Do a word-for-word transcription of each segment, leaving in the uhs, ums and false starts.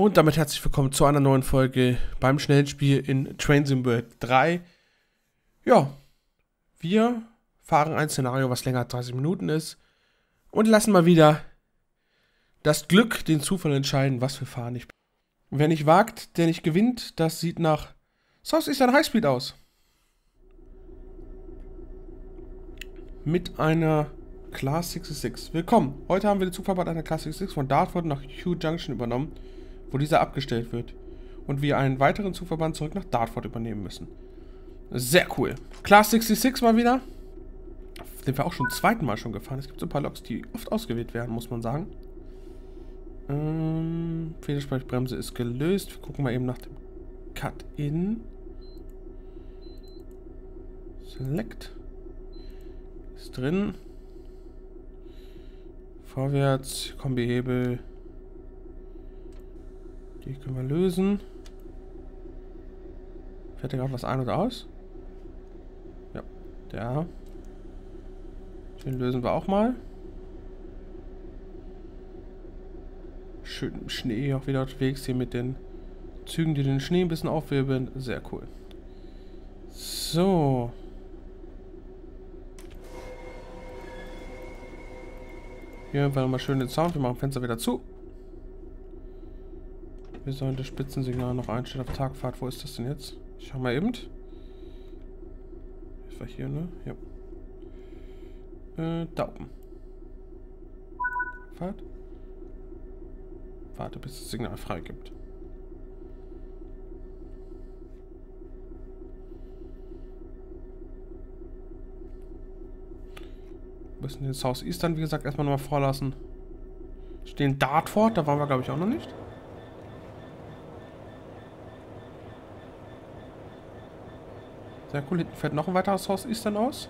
Und damit herzlich willkommen zu einer neuen Folge beim schnellen Spiel in Train Sim World drei. Ja, wir fahren ein Szenario, was länger als dreißig Minuten ist und lassen mal wieder das Glück, den Zufall entscheiden, was wir fahren. Ich Wer nicht wagt, der nicht gewinnt, das sieht nach South Eastern Highspeed aus. Mit einer Class sechsundsechzig. Willkommen! Heute haben wir den Zugverband einer Class sechsundsechzig von Dartford nach Hoo Junction übernommen, wo dieser abgestellt wird und wir einen weiteren Zugverband zurück nach Dartford übernehmen müssen. Sehr cool. Class sechsundsechzig mal wieder. Den wir auch schon zweiten Mal schon gefahren. Es gibt so ein paar Loks, die oft ausgewählt werden, muss man sagen. Ähm, Federspeichbremse ist gelöst. Wir gucken mal eben nach dem Cut-In. Select. Ist drin. Vorwärts, Kombihebel. Die können wir lösen. Fährt der gerade was ein oder aus? Ja, der. Den lösen wir auch mal. Schön im Schnee auch wieder unterwegs hier mit den Zügen, die den Schnee ein bisschen aufwirbeln. Sehr cool. So. Hier haben wir nochmal schön den Sound. Wir machen Fenster wieder zu. Wir sollen das Spitzensignal noch einstellen auf Tagfahrt. Wo ist das denn jetzt? Ich schau mal eben. Das war hier, ne? Ja. Äh, da oben. Fahrt. Warte, bis das Signal freigibt. Wir müssen den South Eastern, wie gesagt, erstmal nochmal vorlassen. Stehen Dartford, da waren wir, glaube ich, auch noch nicht. Sehr cool, hinten fährt noch ein weiteres South Eastern aus.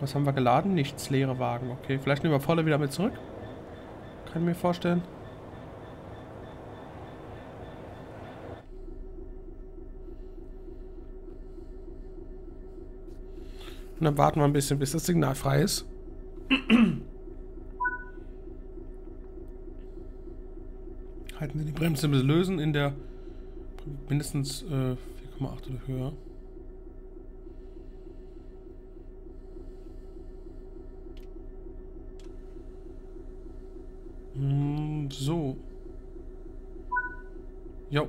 Was haben wir geladen? Nichts, leere Wagen. Okay, vielleicht nehmen wir volle wieder mit zurück. Kann ich mir vorstellen. Und dann warten wir ein bisschen, bis das Signal frei ist. Halten Sie die Bremse ein bisschen lösen in der mindestens äh, vier Komma acht oder höher. Mm, so. Jo.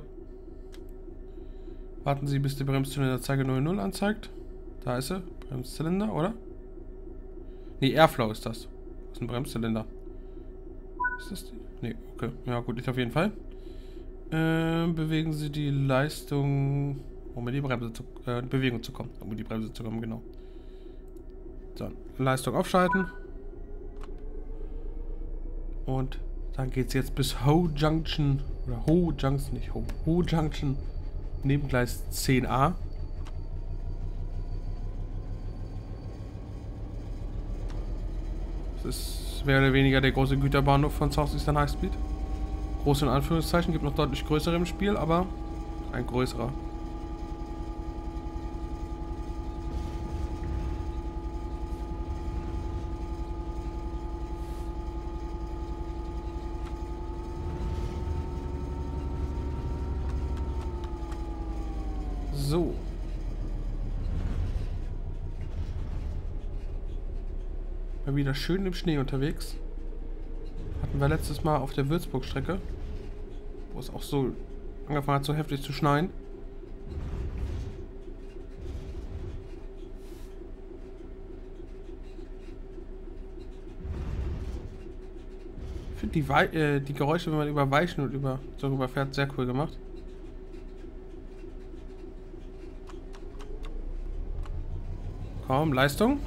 Warten Sie, bis die Bremszylinderanzeige null null anzeigt. Da ist sie. Bremszylinder, oder? Ne, Airflow ist das. Das ist ein Bremszylinder. Ist das die? Ne, okay. Ja gut, ist auf jeden Fall. Ähm, bewegen Sie die Leistung, um in die Bremse zu, äh, Bewegung zu kommen. Um in die Bremse zu kommen, genau. Dann Leistung aufschalten. Und dann geht es jetzt bis Hoo Junction, oder Hoo Junction, nicht Hoo, Hoo Junction, Nebengleis zehn a. Das ist mehr oder weniger der große Güterbahnhof von South Eastern Highspeed. Groß in Anführungszeichen, gibt noch deutlich größere im Spiel, aber ein größerer. So. Mal wieder schön im Schnee unterwegs. Hatten wir letztes Mal auf der Würzburg-Strecke, wo es auch so angefangen hat, so heftig zu schneien. Ich finde die, Wei- äh, die Geräusche, wenn man über Weichen und über darüber fährt, sehr cool gemacht. Komm, Leistung.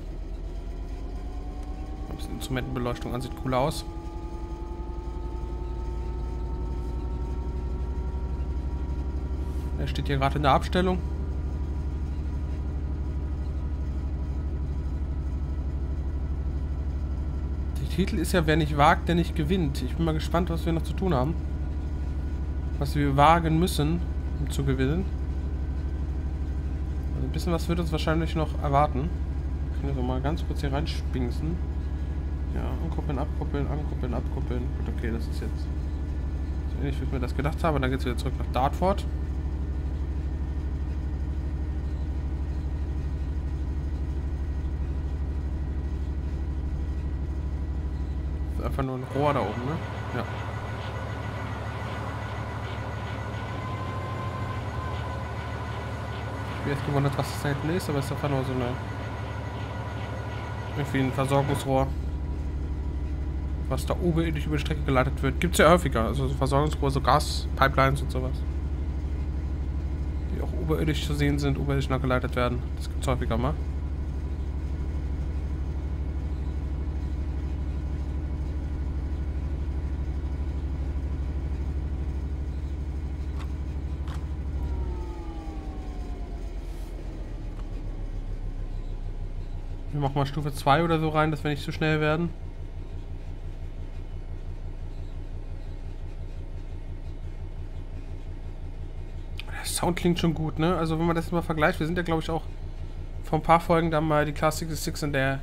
Ein bisschen Instrumentenbeleuchtung an, sieht cool aus. Er steht hier gerade in der Abstellung. Der Titel ist ja, wer nicht wagt, der nicht gewinnt. Ich bin mal gespannt, was wir noch zu tun haben. Was wir wagen müssen, um zu gewinnen. Ein bisschen was wird uns wahrscheinlich noch erwarten. Können wir mal ganz kurz hier reinspinksen. Ja, ankuppeln, abkuppeln, ankuppeln, abkuppeln. Gut, okay, das ist jetzt ähnlich wie ich mir das gedacht habe. Und dann geht es wieder zurück nach Dartford. Das ist einfach nur ein Rohr da oben, ne? Ja. Ich bin jetzt gewundert, was das da hinten ist, aber es ist einfach nur so eine... irgendwie ein Versorgungsrohr. Was da oberirdisch über die Strecke geleitet wird, gibt es ja häufiger. Also so Versorgungsrohre, so Gaspipelines und sowas. Die auch oberirdisch zu sehen sind, oberirdisch nachgeleitet werden. Das gibt es häufiger mal. Wir machen mal Stufe zwei oder so rein, dass wir nicht zu schnell werden. Sound klingt schon gut, ne? Also wenn man das mal vergleicht, wir sind ja glaube ich auch vor ein paar Folgen dann mal die Class sechsundsechzig in der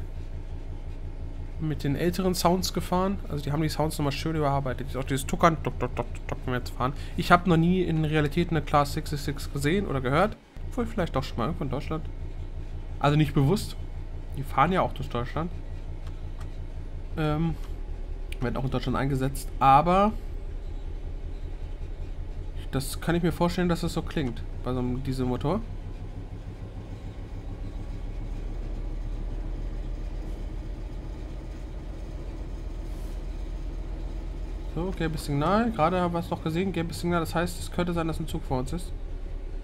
mit den älteren Sounds gefahren. Also die haben die Sounds nochmal schön überarbeitet. Auch dieses Tuckern, Tuck, Tuck, Tuck, Tuck, wenn wir jetzt fahren. Ich habe noch nie in Realität eine Class sechsundsechzig gesehen oder gehört. Obwohl vielleicht doch schon mal irgendwo in Deutschland. Also nicht bewusst. Die fahren ja auch durch Deutschland. Ähm, werden auch in Deutschland eingesetzt, aber... das kann ich mir vorstellen, dass das so klingt bei so einem Dieselmotor. So, gelbes Signal. Gerade haben wir es noch gesehen, gelbes Signal. Das heißt, es könnte sein, dass ein Zug vor uns ist.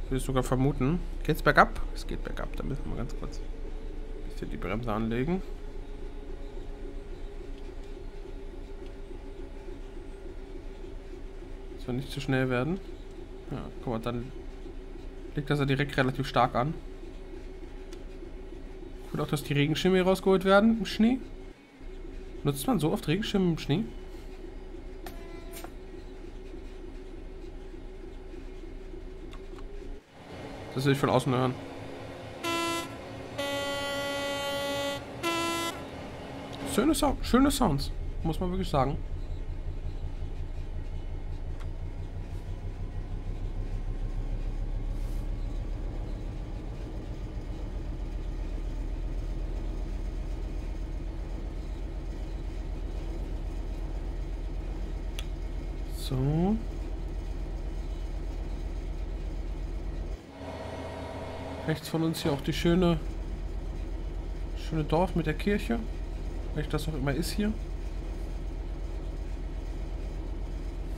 Würde ich sogar vermuten. Geht's bergab? Es geht bergab. Da müssen wir ganz kurz ein bisschen die Bremse anlegen. Nicht zu schnell werden. Ja, guck mal, dann legt das ja direkt relativ stark an. Gut auch, dass die Regenschirme hier rausgeholt werden im Schnee. Nutzt man so oft Regenschirme im Schnee? Das will ich von außen hören. Schöne, so schöne Sounds, muss man wirklich sagen. So. Rechts von uns hier auch die schöne, schöne Dorf mit der Kirche, welches das auch immer ist hier,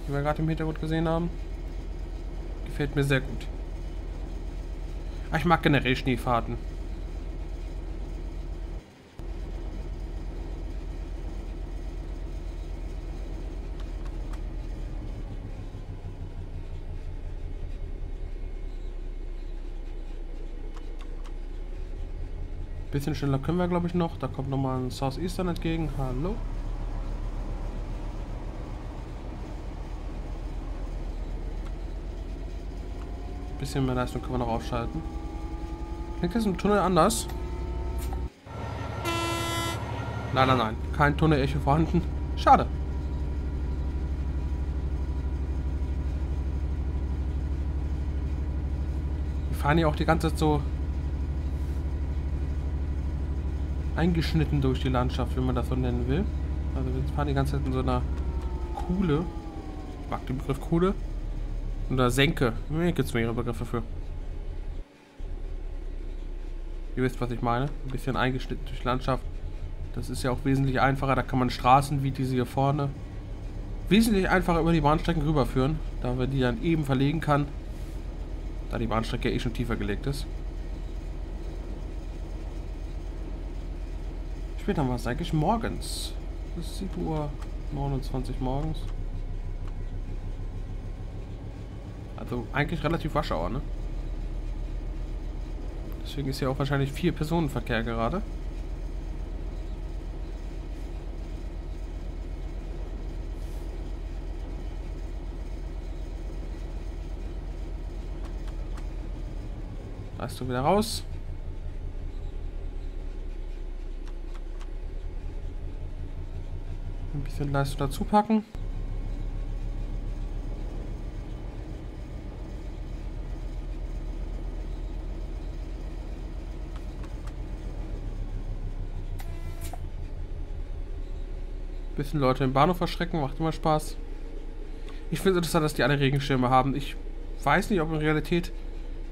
die wir gerade im Hintergrund gesehen haben. Gefällt mir sehr gut. Ach, ich mag generell Schneefahrten. Bisschen schneller können wir glaube ich noch. Da kommt nochmal ein South Eastern entgegen. Hallo. Bisschen mehr Leistung können wir noch aufschalten. Klingt das im Tunnel anders? Nein, nein, nein. Kein Tunnel-Echo vorhanden. Schade. Wir fahren hier auch die ganze Zeit so eingeschnitten durch die Landschaft, wenn man das so nennen will. Also wir fahren die ganze Zeit in so einer Kuhle. Ich mag den Begriff Kuhle. Oder Senke. Hier gibt es mehrere Begriffe für. Ihr wisst, was ich meine. Ein bisschen eingeschnitten durch die Landschaft. Das ist ja auch wesentlich einfacher. Da kann man Straßen wie diese hier vorne wesentlich einfacher über die Bahnstrecken rüberführen, da man die dann eben verlegen kann, da die Bahnstrecke eh schon tiefer gelegt ist. Später haben wir es eigentlich morgens. Es ist sieben Uhr neunundzwanzig morgens. Also eigentlich relativ Rush-Hour, ne? Deswegen ist hier auch wahrscheinlich viel Personenverkehr gerade. Da bist du wieder raus. Ein bisschen Leistung dazu packen. Bisschen Leute im Bahnhof verschrecken, macht immer Spaß. Ich finde es interessant, dass die alle Regenschirme haben. Ich weiß nicht, ob in Realität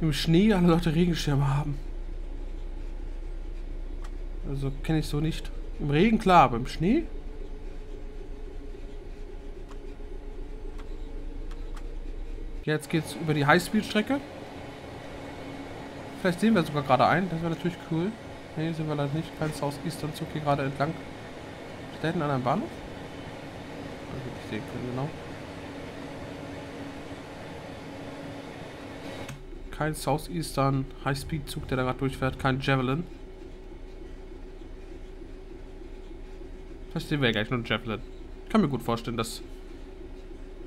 im Schnee alle Leute Regenschirme haben. Also kenne ich so nicht. Im Regen klar, aber im Schnee? Jetzt geht's über die Highspeed-Strecke. Vielleicht sehen wir sogar gerade ein, das wäre natürlich cool. Ne, sind wir leider nicht. Kein South Eastern Zug hier gerade entlang. Steht an einem Bahnhof? Also ich sehen können, genau. Kein South Eastern Highspeed Zug, der da gerade durchfährt. Kein Javelin. Vielleicht sehen wir ja gleich nur einen Javelin. Ich kann mir gut vorstellen, dass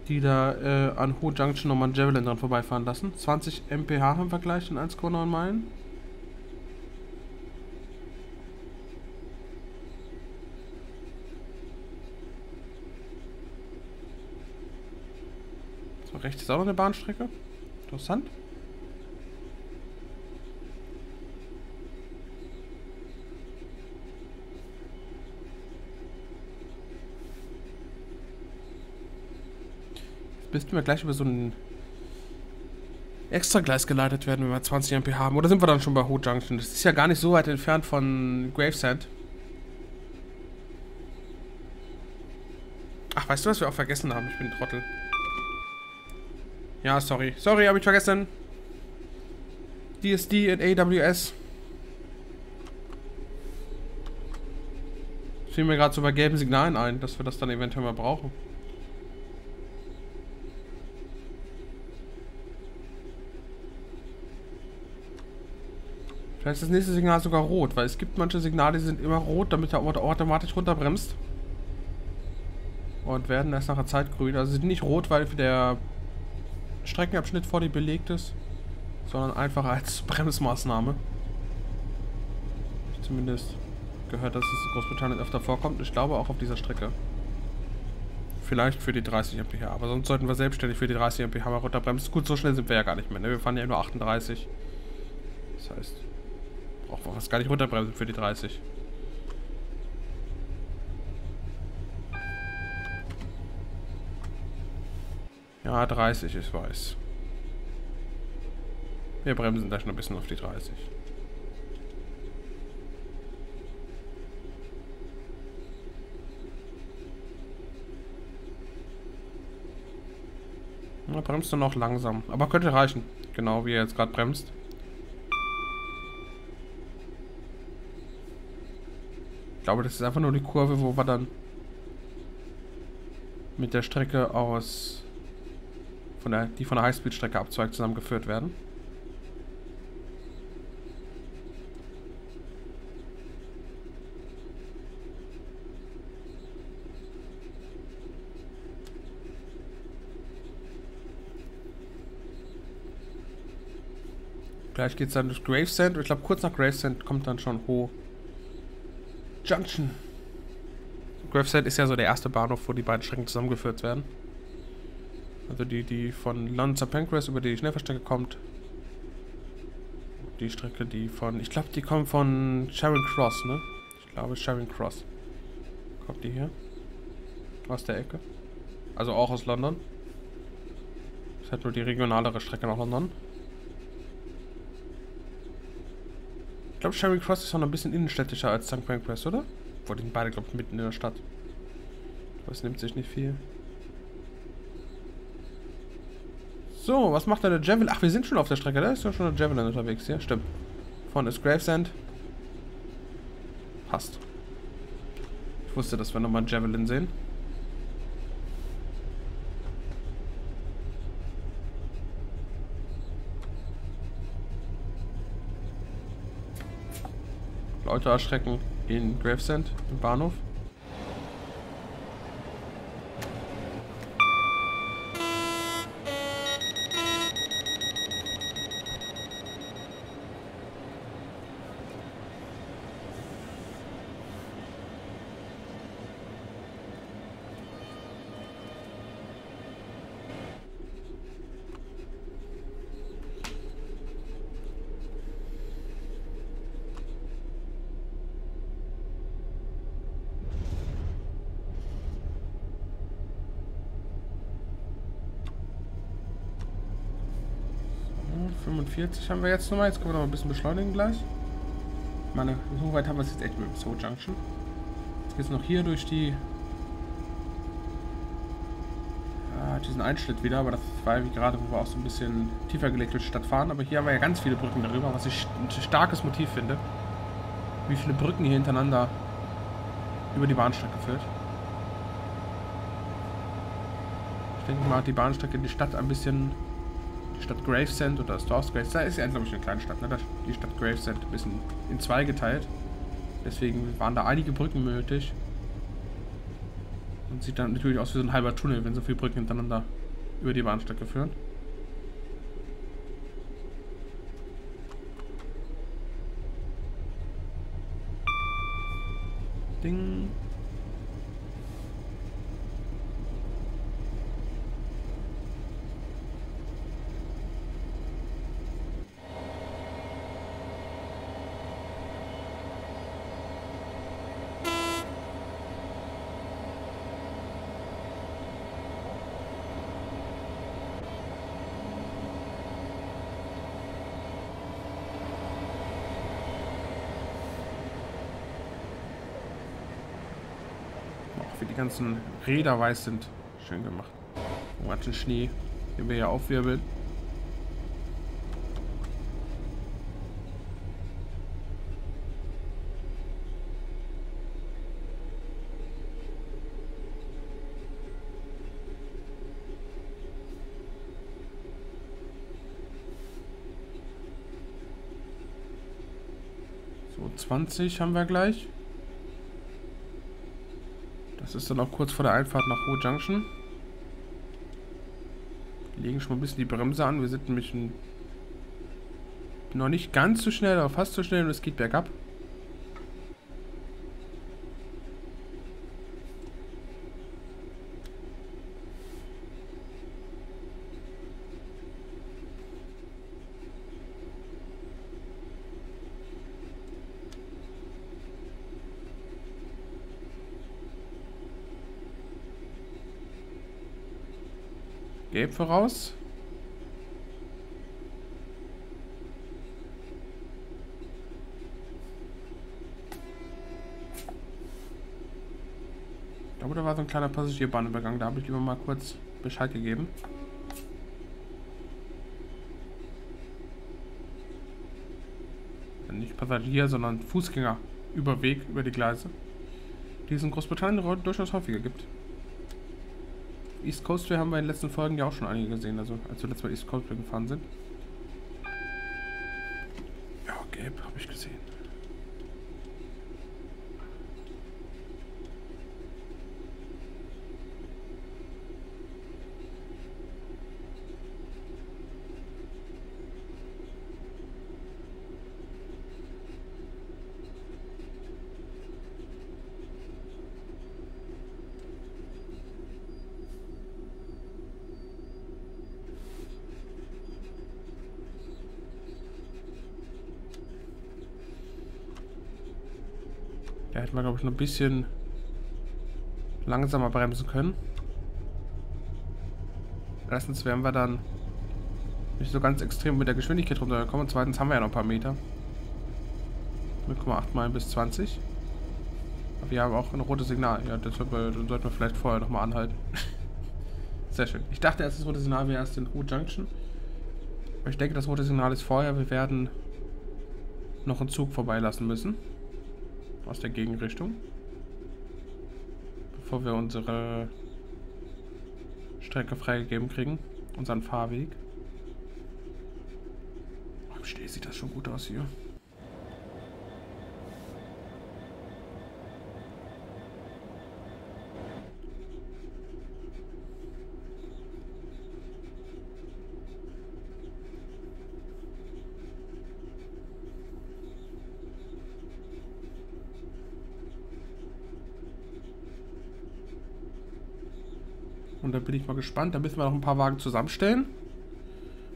die da äh, an Hoo Junction nochmal einen Javelin dran vorbeifahren lassen. zwanzig M P H haben wir gleich in eins Komma neun Meilen. So, rechts ist auch noch eine Bahnstrecke. Interessant. Müssten wir gleich über so ein Extragleis geleitet werden, wenn wir zwanzig M P haben. Oder sind wir dann schon bei Hoo Junction? Das ist ja gar nicht so weit entfernt von Gravesend. Ach, weißt du, was wir auch vergessen haben? Ich bin ein Trottel. Ja, sorry. Sorry, habe ich vergessen. D S D in A W S. Das fiel mir gerade so bei gelben Signalen ein, dass wir das dann eventuell mal brauchen. Vielleicht ist das nächste Signal sogar rot, weil es gibt manche Signale, die sind immer rot, damit der Auto automatisch runterbremst. Und werden erst nach der Zeit grün. Also sind nicht rot, weil der Streckenabschnitt vor dir belegt ist, sondern einfach als Bremsmaßnahme. Ich zumindest gehört, dass es in Großbritannien öfter vorkommt. Ich glaube auch auf dieser Strecke. Vielleicht für die dreißig M P H, aber sonst sollten wir selbstständig für die dreißig M P H mal runterbremsen. Gut, so schnell sind wir ja gar nicht mehr. Ne? Wir fahren ja nur achtunddreißig. Das heißt, brauchen wir fast gar nicht runterbremsen für die dreißig. Ja, dreißig, ich weiß. Wir bremsen da schon ein bisschen auf die dreißig. Na, bremst du noch langsam. Aber könnte reichen. Genau wie er jetzt gerade bremst. Ich glaube, das ist einfach nur die Kurve, wo wir dann mit der Strecke aus, von der, die von der Highspeed-Strecke abzweigt, zusammengeführt werden. Gleich geht es dann durch Gravesend. Ich glaube, kurz nach Gravesend kommt dann schon Hoo Junction. Gravesend ist ja so der erste Bahnhof, wo die beiden Strecken zusammengeführt werden. Also die, die von London Saint Pancras über die Schnellverstrecke kommt. Die Strecke, die von... Ich glaube, die kommt von Charing Cross, ne? Ich glaube, Charing Cross. Kommt die hier? Aus der Ecke. Also auch aus London. Das ist halt nur die regionalere Strecke nach London. Ich glaube, Charing Cross ist auch noch ein bisschen innenstädtischer als Sankt Pancras, oder? Obwohl, die sind beide, glaube ich, mitten in der Stadt. Das nimmt sich nicht viel. So, was macht da der Javelin? Ach, wir sind schon auf der Strecke. Da ist ja schon der Javelin unterwegs hier. Stimmt. Vorne ist Gravesend. Passt. Ich wusste, dass wir nochmal einen Javelin sehen. Leute erschrecken in Gravesend, im Bahnhof. fünfundvierzig haben wir jetzt nochmal. Jetzt können wir noch ein bisschen beschleunigen gleich. Meine, so weit haben wir es jetzt echt mit dem Hoo Junction. Jetzt geht es noch hier durch die... Ah, diesen Einschnitt wieder, aber das war wie gerade, wo wir auch so ein bisschen tiefer gelegt durch die Stadt fahren. Aber hier haben wir ja ganz viele Brücken darüber, was ich ein starkes Motiv finde. Wie viele Brücken hier hintereinander über die Bahnstrecke führt. Ich denke mal, hat die Bahnstrecke die Stadt ein bisschen... Die Stadt Gravesend oder das Dorf Gravesend, da ist ja, glaube ich, eine kleine Stadt, ne? Da die Stadt Gravesend ein bisschen in zwei geteilt. Deswegen waren da einige Brücken nötig. Und sieht dann natürlich aus wie so ein halber Tunnel, wenn so viele Brücken hintereinander über die Bahnstrecke führen. Ding. Wie die ganzen Räder weiß sind. Schön gemacht. Oh, hat den Schnee, den wir hier aufwirbeln. So, zwanzig haben wir gleich. Das ist dann auch kurz vor der Einfahrt nach Hoo Junction. Wir legen schon mal ein bisschen die Bremse an. Wir sind nämlich ein, noch nicht ganz so schnell, aber fast so schnell und es geht bergab. Gelb voraus. Ich glaube, da war so ein kleiner Passagierbahnübergang. Da habe ich lieber mal kurz Bescheid gegeben. Nicht Passagier, sondern Fußgänger über Weg, über die Gleise, die es in Großbritannien durchaus häufiger gibt. East Coastway haben wir in den letzten Folgen ja auch schon einige gesehen, also als wir letztes Mal East Coastway gefahren sind. Ja, gelb habe ich gesehen. Da hätten wir, glaube ich, noch ein bisschen langsamer bremsen können. Erstens wären wir dann nicht so ganz extrem mit der Geschwindigkeit runtergekommen. Und zweitens haben wir ja noch ein paar Meter. null Komma acht mal bis zwanzig. Aber wir haben auch ein rotes Signal. Ja, das sollten wir, sollten wir vielleicht vorher nochmal anhalten. Sehr schön. Ich dachte erst, das rote Signal wäre erst in Hoo Junction. Aber ich denke, das rote Signal ist vorher. Wir werden noch einen Zug vorbeilassen müssen. Aus der Gegenrichtung, bevor wir unsere Strecke freigegeben kriegen, unseren Fahrweg. Im Schnee sieht das schon gut aus hier. Und da bin ich mal gespannt. Da müssen wir noch ein paar Wagen zusammenstellen.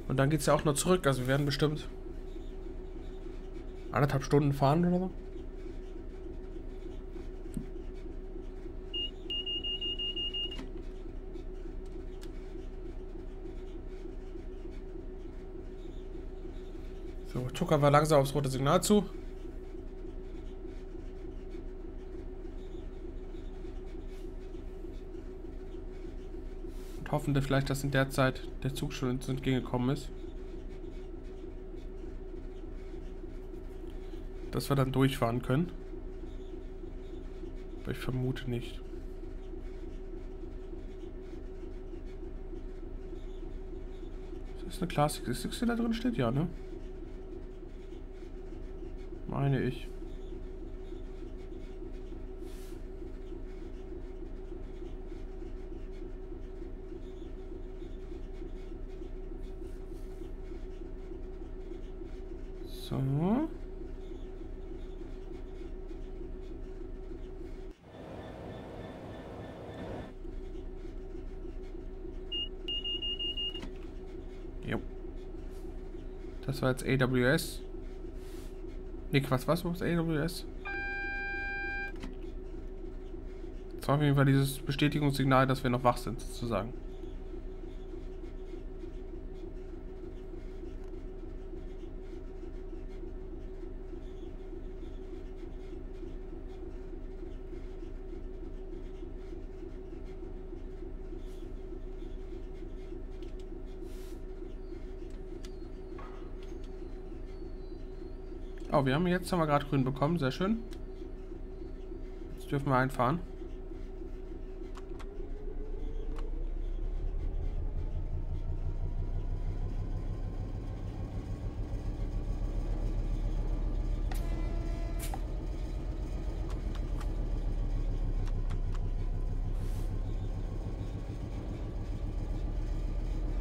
Und dann geht es ja auch noch zurück. Also wir werden bestimmt anderthalb Stunden fahren oder so. So, ich zucke einfach langsam aufs rote Signal zu. Und hoffen wir vielleicht, dass in der Zeit der Zug schon uns entgegengekommen ist. Dass wir dann durchfahren können. Aber ich vermute nicht. Ist das eine Class sechsundsechzig, die da drin steht? Ja, ne? Meine ich. So. Das war jetzt A W S. Ne, Quatsch, was war das A W S? Das war auf jeden Fall dieses Bestätigungssignal, dass wir noch wach sind, sozusagen. Oh, wir haben jetzt haben wir gerade grün bekommen, sehr schön. Jetzt dürfen wir einfahren.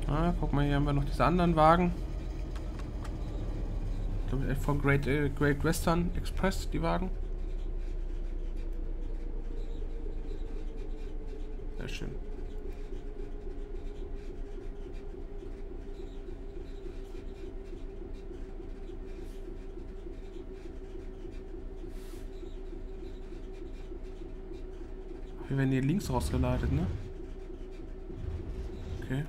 Ah, guck mal, hier haben wir noch diese anderen Wagen. Von Great, äh, Great Western Express, die Wagen. Sehr schön. Wir werden hier links rausgeleitet, ne? Okay.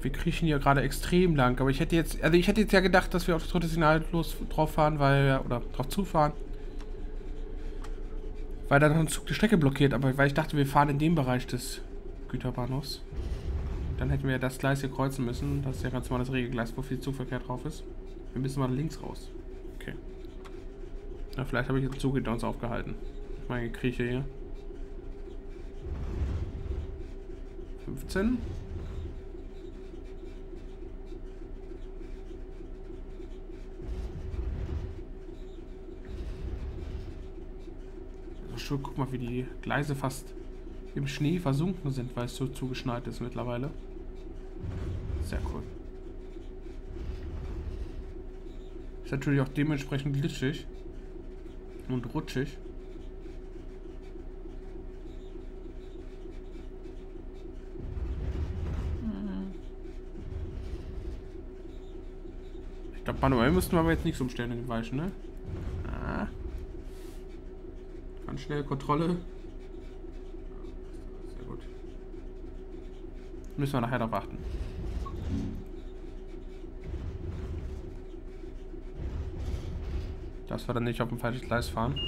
Wir kriechen hier gerade extrem lang, aber ich hätte jetzt, also ich hätte jetzt ja gedacht, dass wir auf das rote Signal los drauf fahren, weil, oder drauf zufahren, weil dann noch ein Zug die Strecke blockiert, aber weil ich dachte, wir fahren in dem Bereich des Güterbahnhofs. Dann hätten wir ja das Gleis hier kreuzen müssen, das ist ja ganz normal das Regelgleis, wo viel Zugverkehr drauf ist. Wir müssen mal links raus. Okay. Na, vielleicht habe ich den Zug hinter uns aufgehalten. Meine Krieche hier. fünfzehn. Guck mal, wie die Gleise fast im Schnee versunken sind, weil es so zugeschneit ist mittlerweile. Sehr cool. Ist natürlich auch dementsprechend glitschig und rutschig. Ich glaube, manuell müssten wir aber jetzt nichts umstellen in den Weichen, ne? Ah. Ganz schnell Kontrolle. Sehr gut. Müssen wir nachher darauf achten. Dass wir dann nicht auf dem falschen Gleis fahren.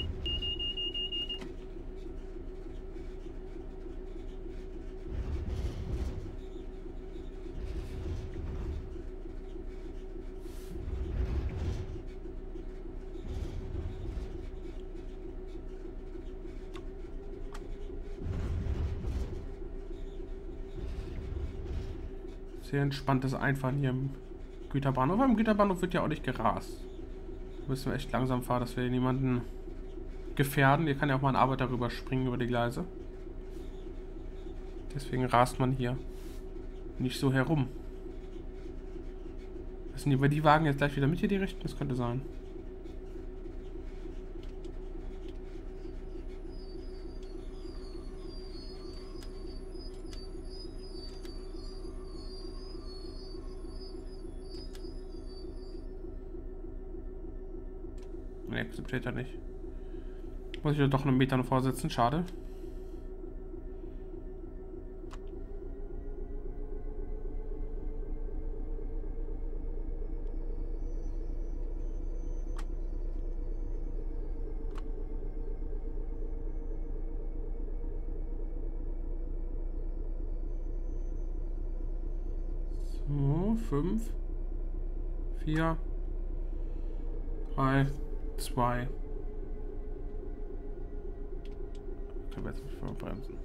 Sehr entspanntes Einfahren hier im Güterbahnhof. Aber im Güterbahnhof wird ja auch nicht gerast. Da müssen wir echt langsam fahren, dass wir niemanden gefährden. Hier kann ja auch mal ein Arbeiter darüber springen, über die Gleise. Deswegen rast man hier nicht so herum. Was sind die, die Wagen jetzt gleich wieder mit hier die richten? Das könnte sein. Ne, akzeptiert er nicht. Muss ich ja doch einen Meter noch vorsetzen, schade. fünf, vier, drei, zwei. Können wir jetzt nicht verbremsen.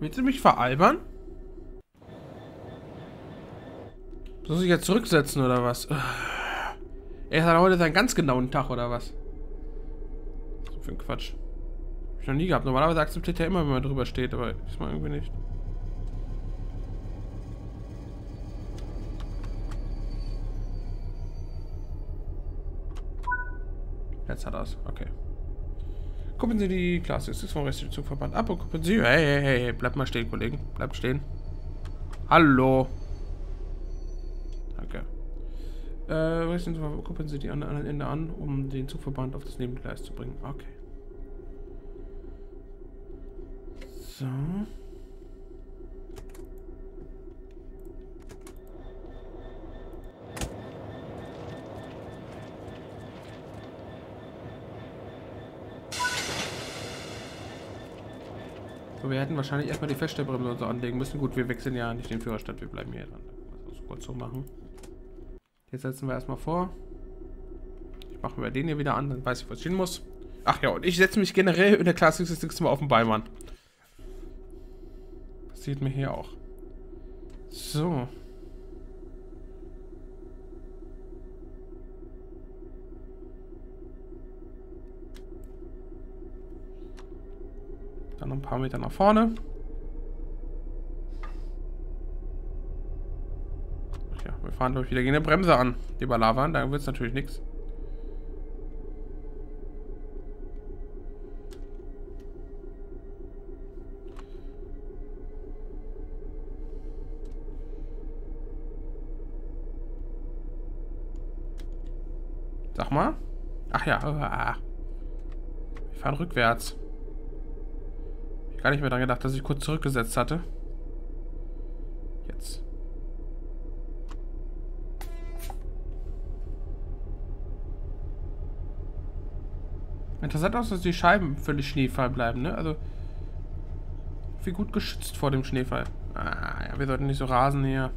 Willst du mich veralbern? Muss ich jetzt zurücksetzen oder was? Er hat heute seinen ganz genauen Tag oder was? Was für ein Quatsch. Hab ich noch nie gehabt. Normalerweise akzeptiert er immer, wenn man drüber steht, aber ist mal irgendwie nicht. Jetzt hat er es. Okay. Kuppeln Sie die Class sechsundsechzig vom restlichen Zugverband ab und kuppeln Sie. Hey, hey, hey, hey, bleibt mal stehen, Kollegen. Bleibt stehen. Hallo. Äh, gucken Sie die anderen Ende an, um den Zugverband auf das Nebengleis zu bringen. Okay. So. So, wir hätten wahrscheinlich erstmal die Feststellbremse so anlegen müssen. Gut, wir wechseln ja nicht den Führerstand, wir bleiben hier dran. Also, kurz so machen. Jetzt setzen wir erstmal vor. Ich mache mir den hier wieder an, dann weiß ich, was ich hin muss. Ach ja, und ich setze mich generell in der Class sechsundsechzig mal auf den Beimann. Das sieht mir hier auch. So. Dann noch ein paar Meter nach vorne. Wir fahren durch wieder gegen eine Bremse an, die Balavan, da wird es natürlich nichts. Sag mal. Ach ja. Wir fahren rückwärts. Ich habe gar nicht mehr daran gedacht, dass ich kurz zurückgesetzt hatte. Jetzt. Interessant auch, dass die Scheiben völlig schneefrei bleiben, ne? Also, wie gut geschützt vor dem Schneefall. Ah, ja, wir sollten nicht so rasen hier.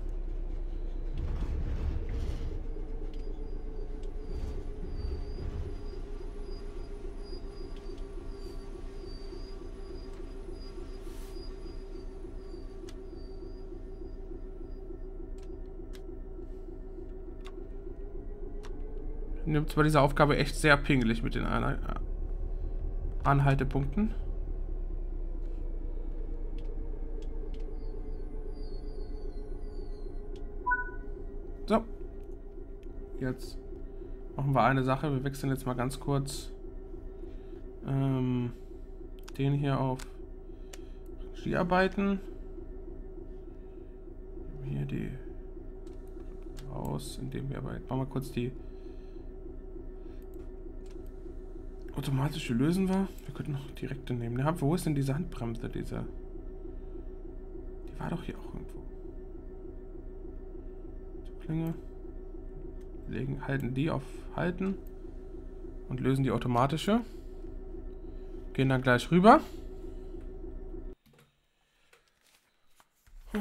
Nimmt zwar diese Aufgabe echt sehr pingelig mit den Einheiten. Anhaltepunkten. So. Jetzt machen wir eine Sache. Wir wechseln jetzt mal ganz kurz ähm, den hier auf Skiarbeiten. Hier die raus, indem wir aber jetzt machen wir kurz die automatische lösen wir. Wir könnten noch direkte nehmen. Ne, wo ist denn diese Handbremse? Diese? Die war doch hier auch irgendwo. Zuglinge. Legen, halten die auf Halten. Und lösen die automatische. Gehen dann gleich rüber. Oh.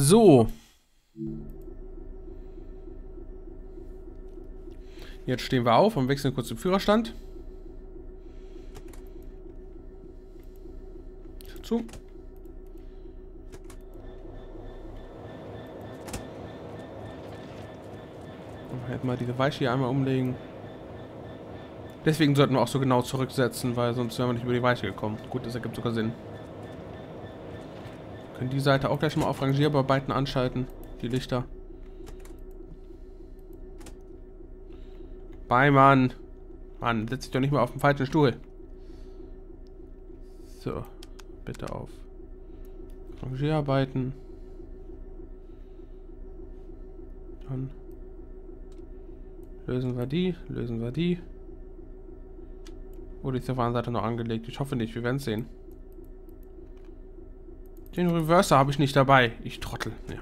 So. Jetzt stehen wir auf und wechseln kurz zum Führerstand. Zu. Hätten wir diese Weiche hier einmal umlegen. Deswegen sollten wir auch so genau zurücksetzen, weil sonst wären wir nicht über die Weiche gekommen. Gut, das ergibt sogar Sinn. Wir können die Seite auch gleich mal auf Rangierbarbeiten anschalten, die Lichter. Beimann! Mann, setz dich doch nicht mal auf den falschen Stuhl. So, bitte auf Rangierarbeiten. Dann lösen wir die, lösen wir die. Wurde jetzt auf der anderen Seite noch angelegt? Ich hoffe nicht, wir werden es sehen. Den Reverser habe ich nicht dabei. Ich trottel. Ja.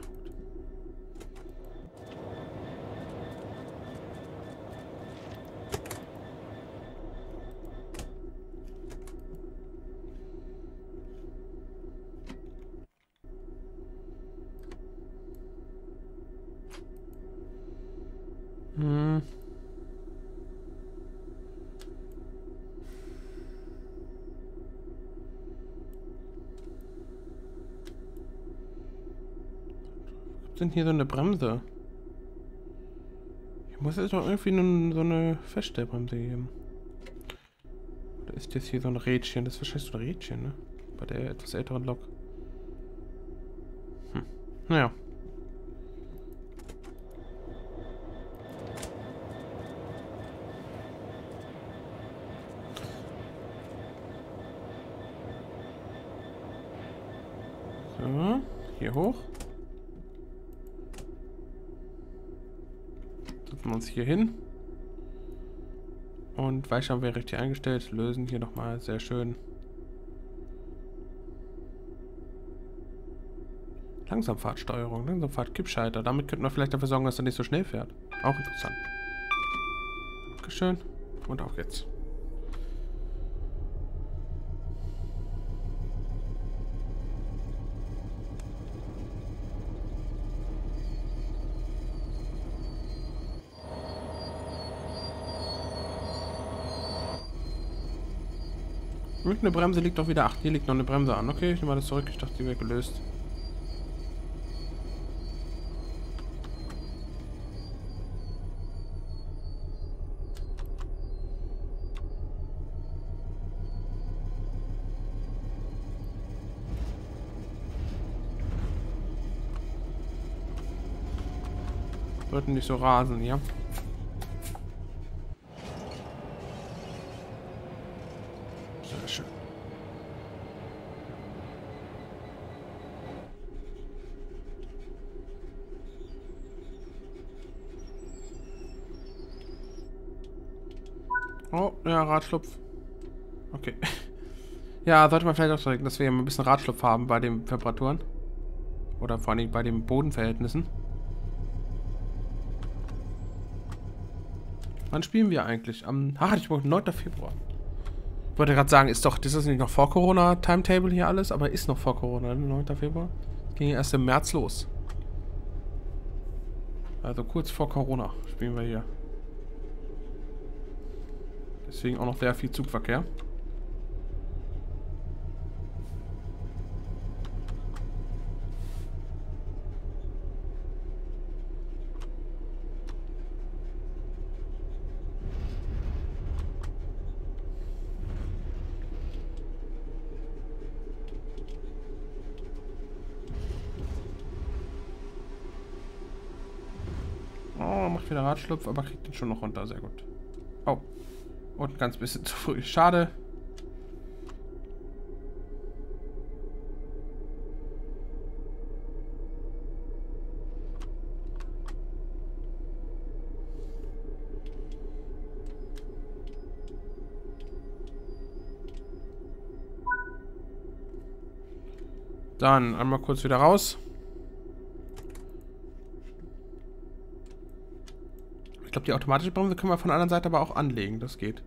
Hm. Was sind hier so eine Bremse? Hier muss es doch irgendwie eine, so eine Feststellbremse geben. Oder ist jetzt hier so ein Rädchen? Das ist wahrscheinlich so ein Rädchen, ne? Bei der etwas älteren Lok. Hm. Naja. So, hier hoch. Wir uns hier hin und Weiche haben wir richtig eingestellt, lösen hier nochmal, sehr schön. Langsamfahrtsteuerung, Langsamfahrt, Kippschalter, damit könnten wir vielleicht dafür sorgen, dass er nicht so schnell fährt. Auch interessant. Dankeschön und auch jetzt. Mit einer Bremse liegt doch wieder. Ach, hier liegt noch eine Bremse an. Okay, ich nehme das zurück. Ich dachte, die wäre gelöst. Sollten nicht so rasen, ja. Oh, ja, Radschlupf. Okay. Ja, sollte man vielleicht auch sagen, dass wir hier mal ein bisschen Radschlupf haben bei den Temperaturen. Oder vor allem bei den Bodenverhältnissen. Wann spielen wir eigentlich? Am ach, ich wollte neunten Februar. Ich wollte gerade sagen, ist doch, das ist nicht noch vor Corona-Timetable hier alles, aber ist noch vor Corona, neunten Februar. Das ging erst im März los. Also kurz vor Corona spielen wir hier. Deswegen auch noch sehr viel Zugverkehr. Oh, macht wieder Radschlupf, aber kriegt den schon noch runter, sehr gut. Oh. Und ganz bisschen zu früh. Schade. Dann einmal kurz wieder raus. Ich glaube, die automatische Bremse können wir von der anderen Seite aber auch anlegen. Das geht.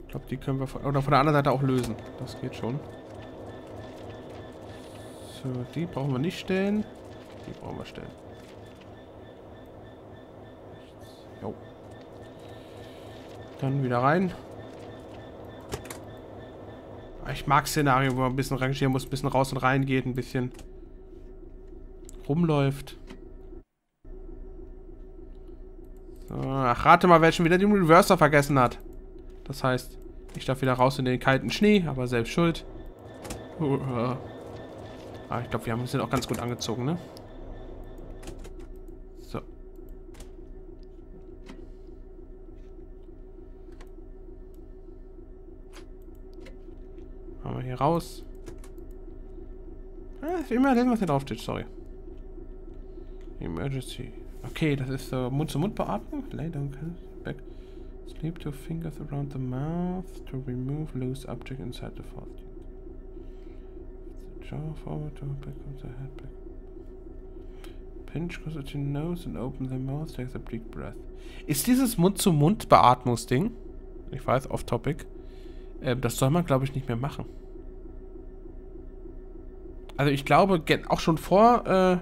Ich glaube, die können wir von, oder von der anderen Seite auch lösen. Das geht schon. So, die brauchen wir nicht stellen. Die brauchen wir stellen. Jo. Dann wieder rein. Ich mag Szenario, wo man ein bisschen rangieren muss, ein bisschen raus und rein geht, ein bisschen rumläuft. So, ach, rate mal, wer schon wieder den Reverser vergessen hat. Das heißt, ich darf wieder raus in den kalten Schnee, aber selbst schuld. Uh, ah, ich glaube, wir haben uns den auch ganz gut angezogen, ne? So. Machen wir hier raus. Ah, ist immer das, was hier draufsteht, sorry. Emergency. Okay, das ist äh, Mund-zu-Mund-Beatmung. Lay down, back. Sleep your fingers around the mouth to remove loose object inside the fold. Jaw forward to back of the head back. Pinch close at your nose and open the mouth, take a deep breath. Ist dieses Mund-zu-Mund-Beatmungs-Ding, ich weiß, off-topic, äh, das soll man, glaube ich, nicht mehr machen. Also ich glaube, auch schon vor, äh,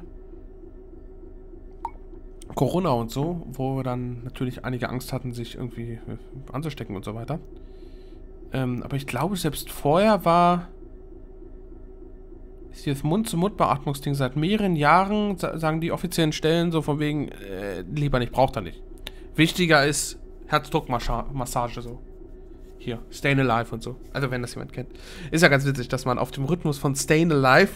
Corona und so, wo wir dann natürlich einige Angst hatten, sich irgendwie anzustecken und so weiter. Ähm, aber ich glaube, selbst vorher war ist dieses Mund-zu-Mund-Beatmungs-Ding seit mehreren Jahren, sagen die offiziellen Stellen, so von wegen, äh, lieber nicht, braucht er nicht. Wichtiger ist Herzdruckmassage, so. Hier, Stayin' Alive und so. Also, wenn das jemand kennt. Ist ja ganz witzig, dass man auf dem Rhythmus von Stayin' Alive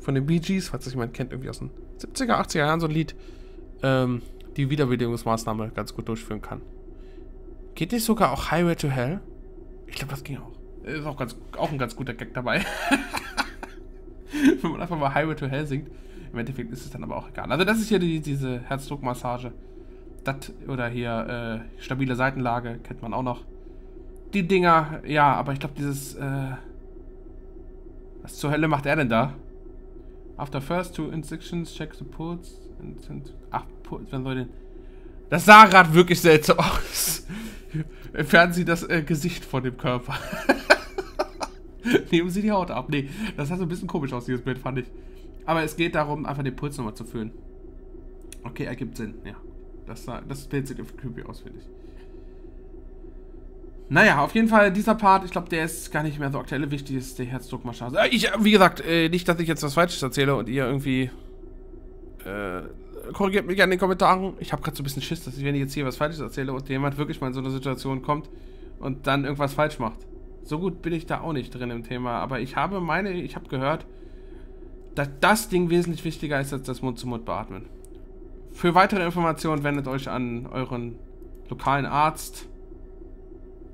von den Bee Gees, falls das jemand kennt, irgendwie aus den siebziger, achtziger Jahren so ein Lied, die Wiederbelebungsmaßnahme ganz gut durchführen kann. Geht nicht sogar auch Highway to Hell? Ich glaube, das ging auch. Ist auch, ganz, auch ein ganz guter Gag dabei. Wenn man einfach mal Highway to Hell singt, im Endeffekt ist es dann aber auch egal. Also das ist hier die, diese Herzdruckmassage. Das oder hier äh, stabile Seitenlage kennt man auch noch. Die Dinger, ja, aber ich glaube dieses äh, was zur Hölle macht er denn da? After first two instructions, check the pulse. Ach, wenn soll denn. Das sah gerade wirklich seltsam aus. Entfernen Sie das äh, Gesicht von dem Körper. Nehmen Sie die Haut ab. Nee, das sah so ein bisschen komisch aus, dieses Bild, fand ich. Aber es geht darum, einfach den Puls nochmal zu fühlen. Okay, ergibt Sinn, ja. Das, sah, das Bild sieht creepy aus, finde ich. Naja, auf jeden Fall dieser Part, ich glaube, der ist gar nicht mehr so aktuell. Wichtig ist der Herzdruckmassage. Ich, wie gesagt, äh, nicht, dass ich jetzt was Falsches erzähle und ihr irgendwie. Äh, korrigiert mich gerne in den Kommentaren. Ich habe gerade so ein bisschen Schiss, dass ich, wenn ich jetzt hier was Falsches erzähle und jemand wirklich mal in so eine Situation kommt und dann irgendwas falsch macht. So gut bin ich da auch nicht drin im Thema, aber ich habe meine, ich habe gehört, dass das Ding wesentlich wichtiger ist als das Mund-zu-Mund-Beatmen. Für weitere Informationen wendet euch an euren lokalen Arzt,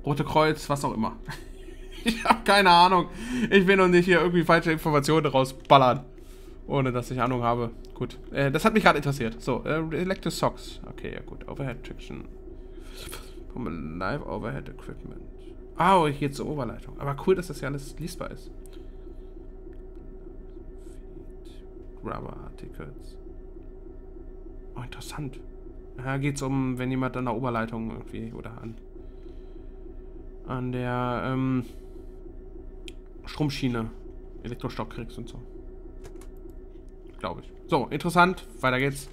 Rote Kreuz, was auch immer. Ich habe keine Ahnung. Ich will noch nicht hier irgendwie falsche Informationen rausballern, ohne dass ich Ahnung habe. Gut, äh, das hat mich gerade interessiert. So, äh, Electric Socks. Okay, ja gut. Overhead Traction. Live Overhead Equipment. Au, oh, ich gehe zur Oberleitung. Aber cool, dass das ja alles lesbar ist. Rubber Articles. Oh, interessant. Da geht es um, wenn jemand an der Oberleitung irgendwie oder an, an der ähm, Stromschiene Elektrostock kriegst und so. Glaube ich. So, interessant. Weiter geht's.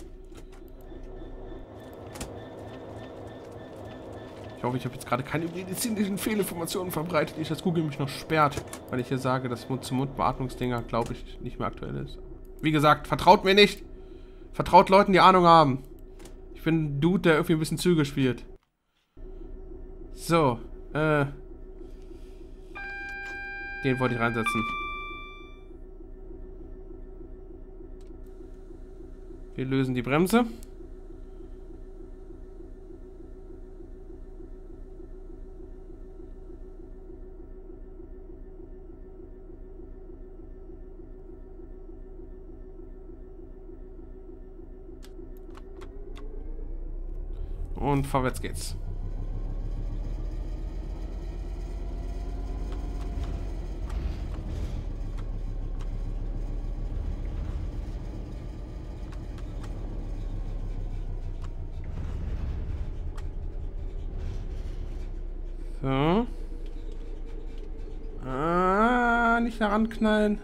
Ich hoffe, ich habe jetzt gerade keine medizinischen Fehlinformationen verbreitet, nicht, dass Google mich noch sperrt, weil ich hier sage, dass Mund-zu-Mund-Beatmungsdinger, glaube ich, nicht mehr aktuell ist. Wie gesagt, vertraut mir nicht. Vertraut Leuten, die Ahnung haben. Ich bin ein Dude, der irgendwie ein bisschen Züge spielt. So, äh. Den wollte ich reinsetzen. Wir lösen die Bremse. Und vorwärts geht's. So. Ah, nicht da ranknallen.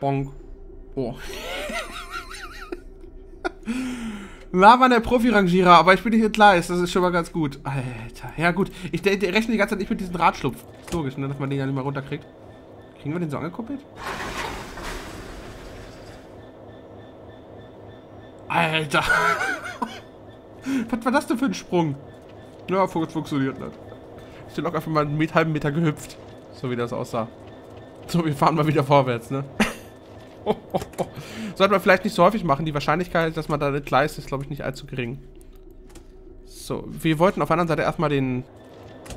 Bonk. Oh. Lava der Profi-Rangierer, aber ich bin nicht entgleist. Das ist schon mal ganz gut. Alter. Ja, gut. Ich rechne die ganze Zeit nicht mit diesem Radschlupf. Ist logisch, ne, dass man den ja nicht mal runterkriegt. Kriegen wir den so angekoppelt? Alter. Was war das denn für ein Sprung? Ja, funktioniert nicht. Ich bin auch einfach mal einen halben Meter gehüpft. So wie das aussah. So, wir fahren mal wieder vorwärts, ne? Oh, oh, oh. Sollte man vielleicht nicht so häufig machen. Die Wahrscheinlichkeit, dass man da entgleist, ist, glaube ich, nicht allzu gering. So, wir wollten auf der anderen Seite erstmal den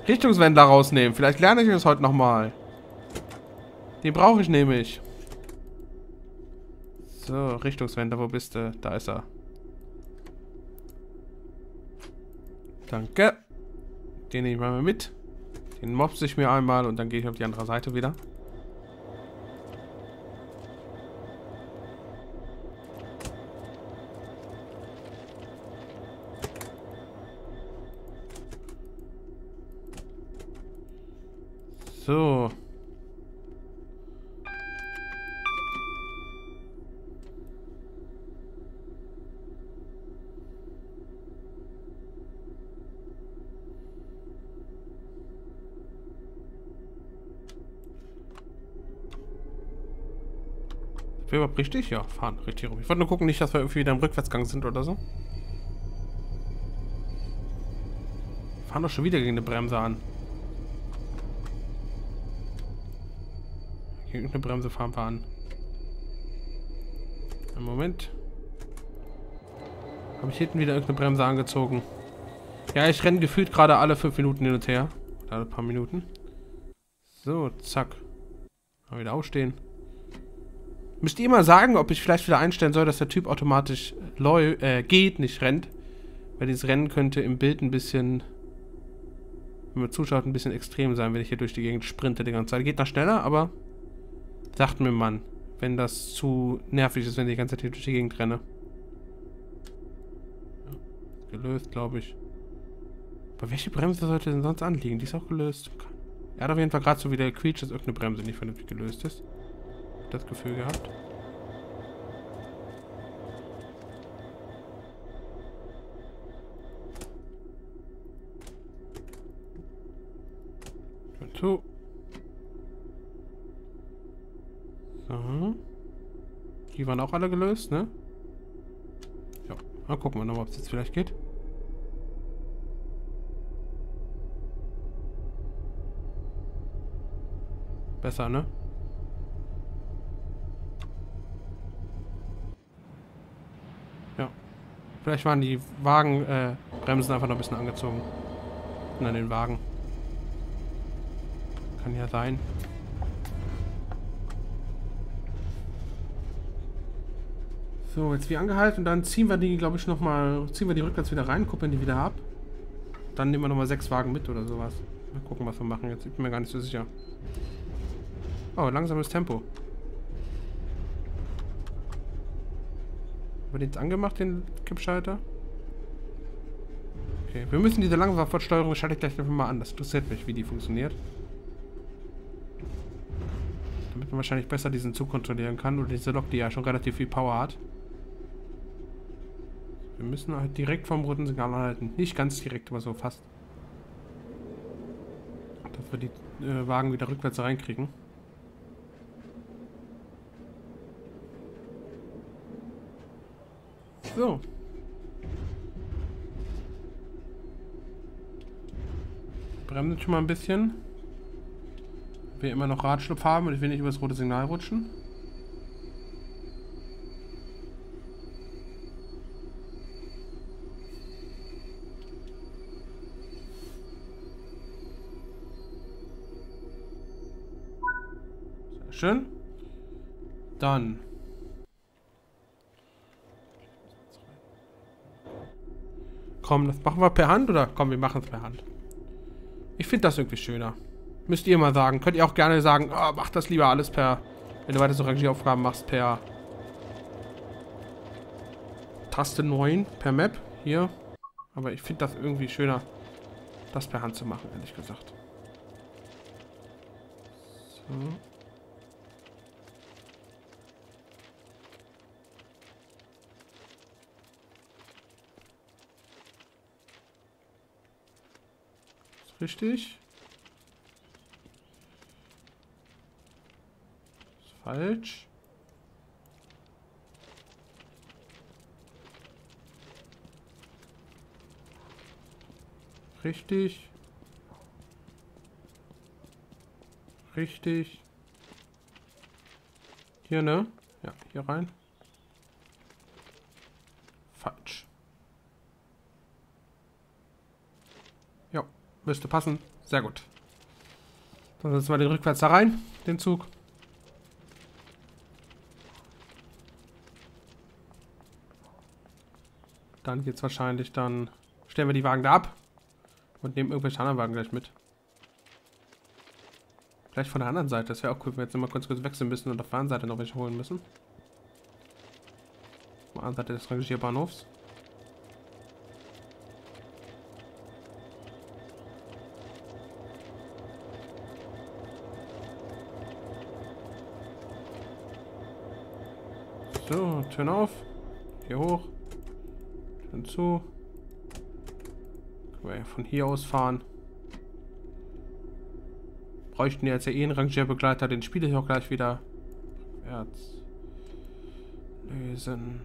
Richtungswendler rausnehmen. Vielleicht lerne ich das heute nochmal. Den brauche ich nämlich. So, Richtungswendler, wo bist du? Da ist er. Danke. Den nehme ich mal mit. Den mobse ich mir einmal und dann gehe ich auf die andere Seite wieder. So. Richtig? Ja, fahren richtig rum. Ich wollte nur gucken, nicht, dass wir irgendwie wieder im Rückwärtsgang sind oder so. Wir fahren doch schon wieder gegen eine Bremse an. Gegen eine Bremse fahren wir an. Einen Moment. Habe ich hinten wieder irgendeine Bremse angezogen? Ja, ich renne gefühlt gerade alle fünf Minuten hin und her. Oder alle paar Minuten. So, zack. Mal wieder aufstehen. Müsst ihr mal sagen, ob ich vielleicht wieder einstellen soll, dass der Typ automatisch läu äh, geht, nicht rennt. Weil dieses Rennen könnte im Bild ein bisschen, wenn man zuschaut, ein bisschen extrem sein, wenn ich hier durch die Gegend sprinte die ganze Zeit. Geht noch schneller, aber sagt mir Mann, wenn das zu nervig ist, wenn ich die ganze Zeit hier durch die Gegend renne. Ja, gelöst, glaube ich. Aber welche Bremse sollte denn sonst anliegen? Die ist auch gelöst. Er hat auf jeden Fall gerade so wieder quietscht, dass irgendeine Bremse nicht vernünftig gelöst ist. Das Gefühl gehabt. Und so. So. Die waren auch alle gelöst, ne? Ja, mal gucken wir nochmal, ob es jetzt vielleicht geht. Besser, ne? Vielleicht waren die Wagenbremsen äh, einfach noch ein bisschen angezogen. Und an den Wagen. Kann ja sein. So, jetzt wie angehalten. Und dann ziehen wir die, glaube ich, nochmal. Ziehen wir die rückwärts wieder rein, kuppeln die wieder ab. Dann nehmen wir nochmal sechs Wagen mit oder sowas. Mal gucken, was wir machen jetzt. Ich bin mir gar nicht so sicher. Oh, langsames Tempo. Haben wir den jetzt angemacht, den Kippschalter? Okay, wir müssen diese Langsamfahrtsteuerung, schalte ich gleich einfach mal an. Das interessiert mich, wie die funktioniert. Damit man wahrscheinlich besser diesen Zug kontrollieren kann. Oder diese Lok, die ja schon relativ viel Power hat. Wir müssen halt direkt vom roten Signal anhalten. Nicht ganz direkt, aber so fast. Dass wir die äh, Wagen wieder rückwärts reinkriegen. So. Bremsen schon mal ein bisschen. Wir immer noch Radschlupf haben und ich will nicht über das rote Signal rutschen. Sehr schön. Dann. Komm, das machen wir per Hand oder? Komm, wir machen es per Hand. Ich finde das irgendwie schöner. Müsst ihr mal sagen. Könnt ihr auch gerne sagen, oh, mach das lieber alles per, wenn du weiter so Regieaufgaben machst, per Taste neun, per Map, hier. Aber ich finde das irgendwie schöner, das per Hand zu machen, ehrlich gesagt. So. Richtig? Ist falsch. Richtig. Richtig. Hier, ne? Ja, hier rein. Falsch. Ja, müsste passen. Sehr gut. Dann setzen wir den rückwärts da rein, den Zug. Dann geht's wahrscheinlich, dann stellen wir die Wagen da ab. Und nehmen irgendwelche anderen Wagen gleich mit. Vielleicht von der anderen Seite. Das wäre auch cool, wenn wir jetzt mal kurz kurz wechseln müssen und auf der anderen Seite noch welche holen müssen. Auf der anderen Seite des Rangierbahnhofs. So, Türen auf. Hier hoch. Türen zu. Von hier aus fahren. Bräuchten wir jetzt ja eh einen Rangierbegleiter, den spiele ich auch gleich wieder. Erz lösen.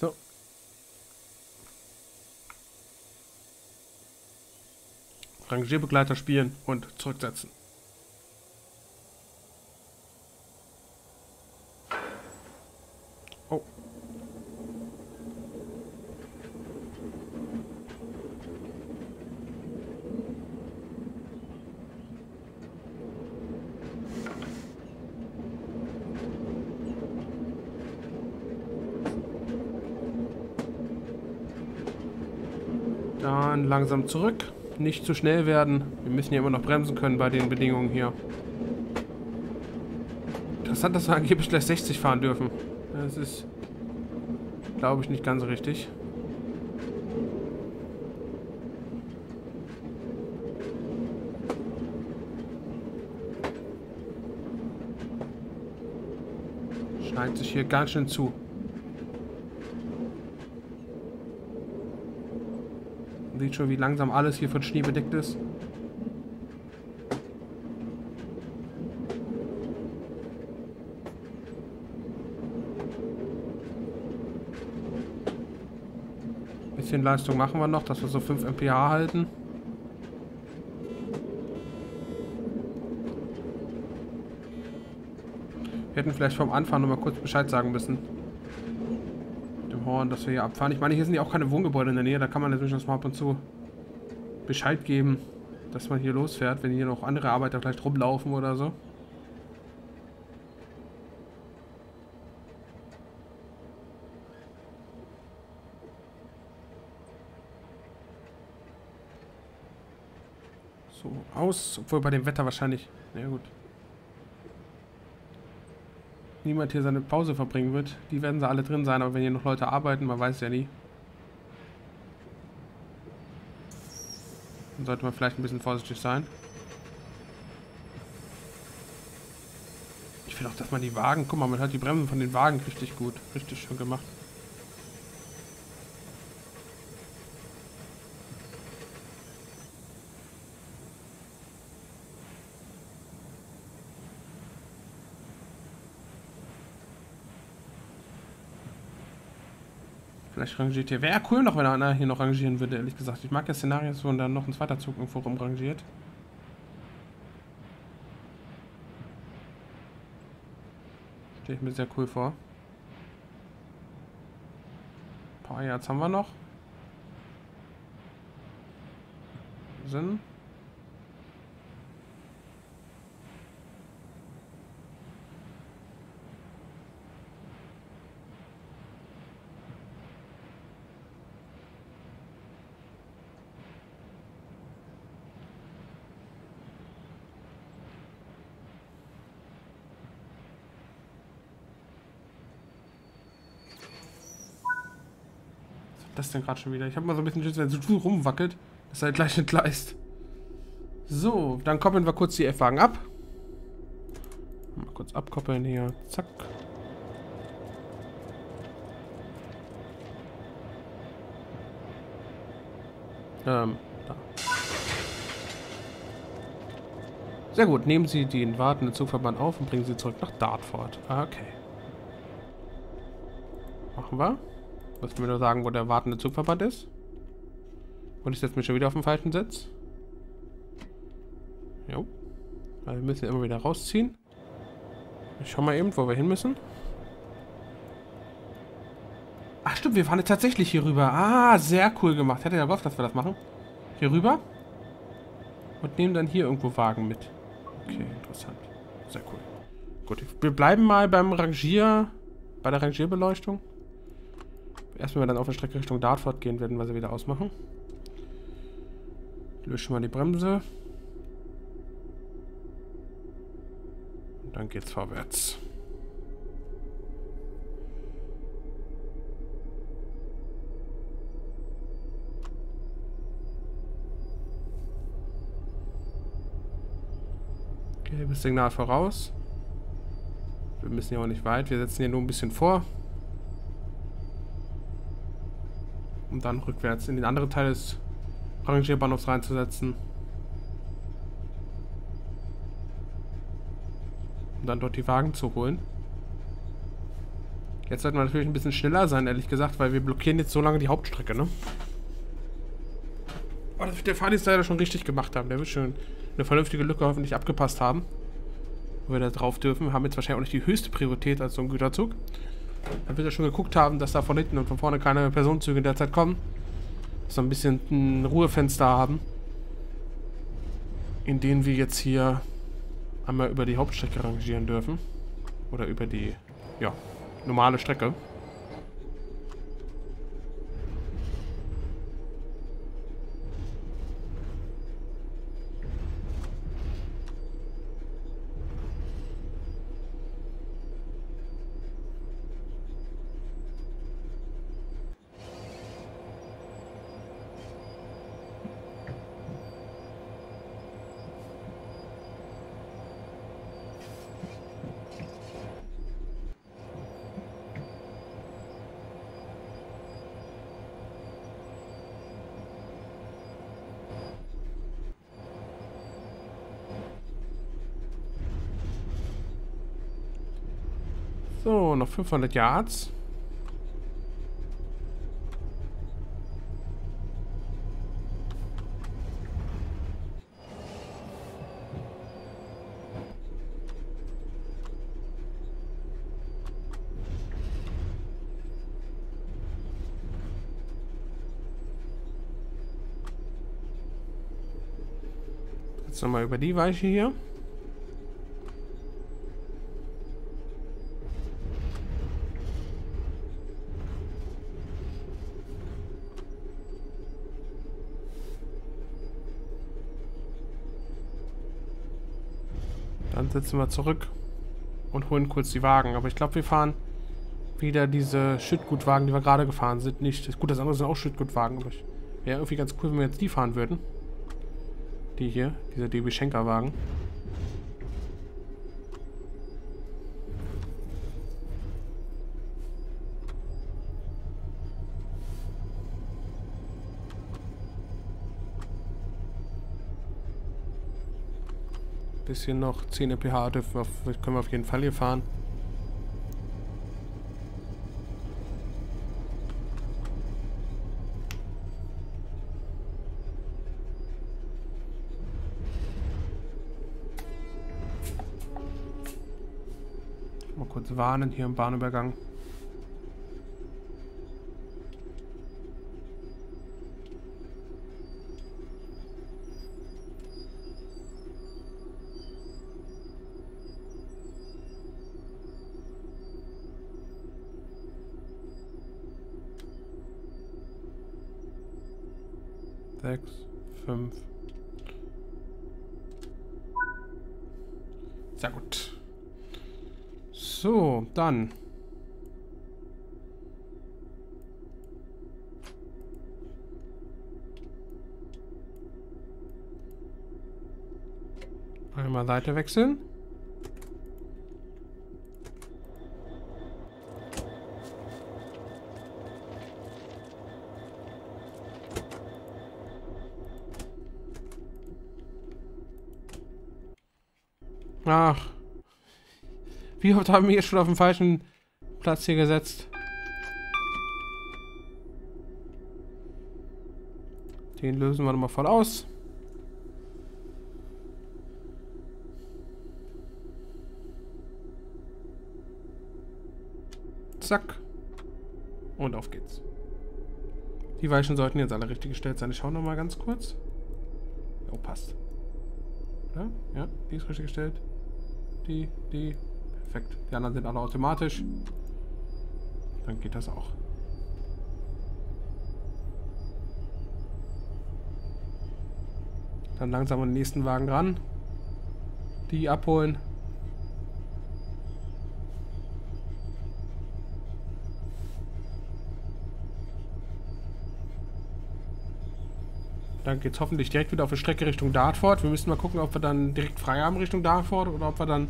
So. Rangierbegleiter spielen und zurücksetzen. Dann langsam zurück. Nicht zu schnell werden. Wir müssen ja immer noch bremsen können bei den Bedingungen hier. Interessant, dass wir angeblich gleich sechzig fahren dürfen. Das ist, glaube ich, nicht ganz richtig. Schneidet sich hier ganz schön zu. Man sieht schon, wie langsam alles hier von Schnee bedeckt ist. Ein bisschen Leistung machen wir noch, dass wir so fünf M P H halten. Wir hätten vielleicht vom Anfang noch mal kurz Bescheid sagen müssen. Dass wir hier abfahren. Ich meine, hier sind ja auch keine Wohngebäude in der Nähe. Da kann man natürlich noch mal ab und zu Bescheid geben, dass man hier losfährt, wenn hier noch andere Arbeiter vielleicht rumlaufen oder so. So, aus. Obwohl bei dem Wetter wahrscheinlich. Na gut. Niemand hier seine Pause verbringen wird. Die werden sie alle drin sein, aber wenn hier noch Leute arbeiten, man weiß ja nie. Dann sollte man vielleicht ein bisschen vorsichtig sein. Ich will auch, dass man die Wagen... Guck mal, man hört die Bremsen von den Wagen richtig gut. Richtig schön gemacht. Vielleicht rangiert hier. Wäre cool noch, wenn einer hier noch rangieren würde, ehrlich gesagt. Ich mag ja Szenarios, wo dann noch ein zweiter Zug irgendwo rumrangiert. Stelle ich mir sehr cool vor. Ein paar Yards haben wir noch. Sinn. Das denn gerade schon wieder? Ich habe mal so ein bisschen Schiss, wenn es so rumwackelt, ist halt gleich entgleist. So, dann koppeln wir kurz die F-Wagen ab. Mal kurz kurz abkoppeln hier. Zack. Ähm, da. Sehr gut, nehmen Sie den wartenden Zugverband auf und bringen Sie zurück nach Dartford. Okay. Machen wir. Müssen wir nur sagen, wo der wartende Zugverband ist. Und ich setze mich schon wieder auf den falschen Sitz. Jo. Weil wir müssen immer wieder rausziehen. Ich schau mal eben, wo wir hin müssen. Ach stimmt, wir fahren jetzt tatsächlich hier rüber. Ah, sehr cool gemacht. Hätte ja gehofft, dass wir das machen. Hier rüber. Und nehmen dann hier irgendwo Wagen mit. Okay, interessant. Sehr cool. Gut, wir bleiben mal beim Rangier... bei der Rangierbeleuchtung. Erst wenn wir dann auf der Strecke Richtung Dartford gehen, werden wir sie wieder ausmachen. Löschen wir die Bremse. Und dann geht's vorwärts. Gelbes Signal voraus. Wir müssen ja auch nicht weit. Wir setzen hier nur ein bisschen vor. Um dann rückwärts in den anderen Teil des Rangierbahnhofs reinzusetzen. Um dann dort die Wagen zu holen. Jetzt sollten wir natürlich ein bisschen schneller sein, ehrlich gesagt, weil wir blockieren jetzt so lange die Hauptstrecke, ne? Oh, das wird der Fahrdienst leider schon richtig gemacht haben. Der wird schon eine vernünftige Lücke hoffentlich abgepasst haben. Wo wir da drauf dürfen, haben jetzt wahrscheinlich auch nicht die höchste Priorität als so ein Güterzug. Dann wird er schon geguckt haben, dass da von hinten und von vorne keine Personenzüge derzeit kommen. Dass wir ein bisschen ein Ruhefenster haben. In denen wir jetzt hier einmal über die Hauptstrecke rangieren dürfen. Oder über die, ja, normale Strecke. So, noch fünfhundert Yards. Jetzt nochmal über die Weiche hier. Dann setzen wir zurück und holen kurz die Wagen. Aber ich glaube, wir fahren wieder diese Schüttgutwagen, die wir gerade gefahren sind. Nicht. Gut, das andere sind auch Schüttgutwagen. Aber wäre irgendwie ganz cool, wenn wir jetzt die fahren würden. Die hier, dieser D B Schenker-Wagen. Bisschen noch zehn E P H dürfen wir auf, können wir auf jeden Fall hier fahren. Mal kurz warnen hier im Bahnübergang. sechs, fünf. Sehr gut. So, dann. Einmal Seite wechseln. Ach. Wie oft haben wir hier schon auf den falschen Platz hier gesetzt? Den lösen wir nochmal voll aus. Zack. Und auf geht's. Die Weichen sollten jetzt alle richtig gestellt sein. Ich schaue nochmal ganz kurz. Oh, passt. Ja, ja, die ist richtig gestellt. Die, die. Perfekt. Die anderen sind alle automatisch. Dann geht das auch. Dann langsam an den nächsten Wagen ran. Die abholen. Dann geht es hoffentlich direkt wieder auf die Strecke Richtung Dartford. Wir müssen mal gucken, ob wir dann direkt frei haben Richtung Dartford oder ob wir dann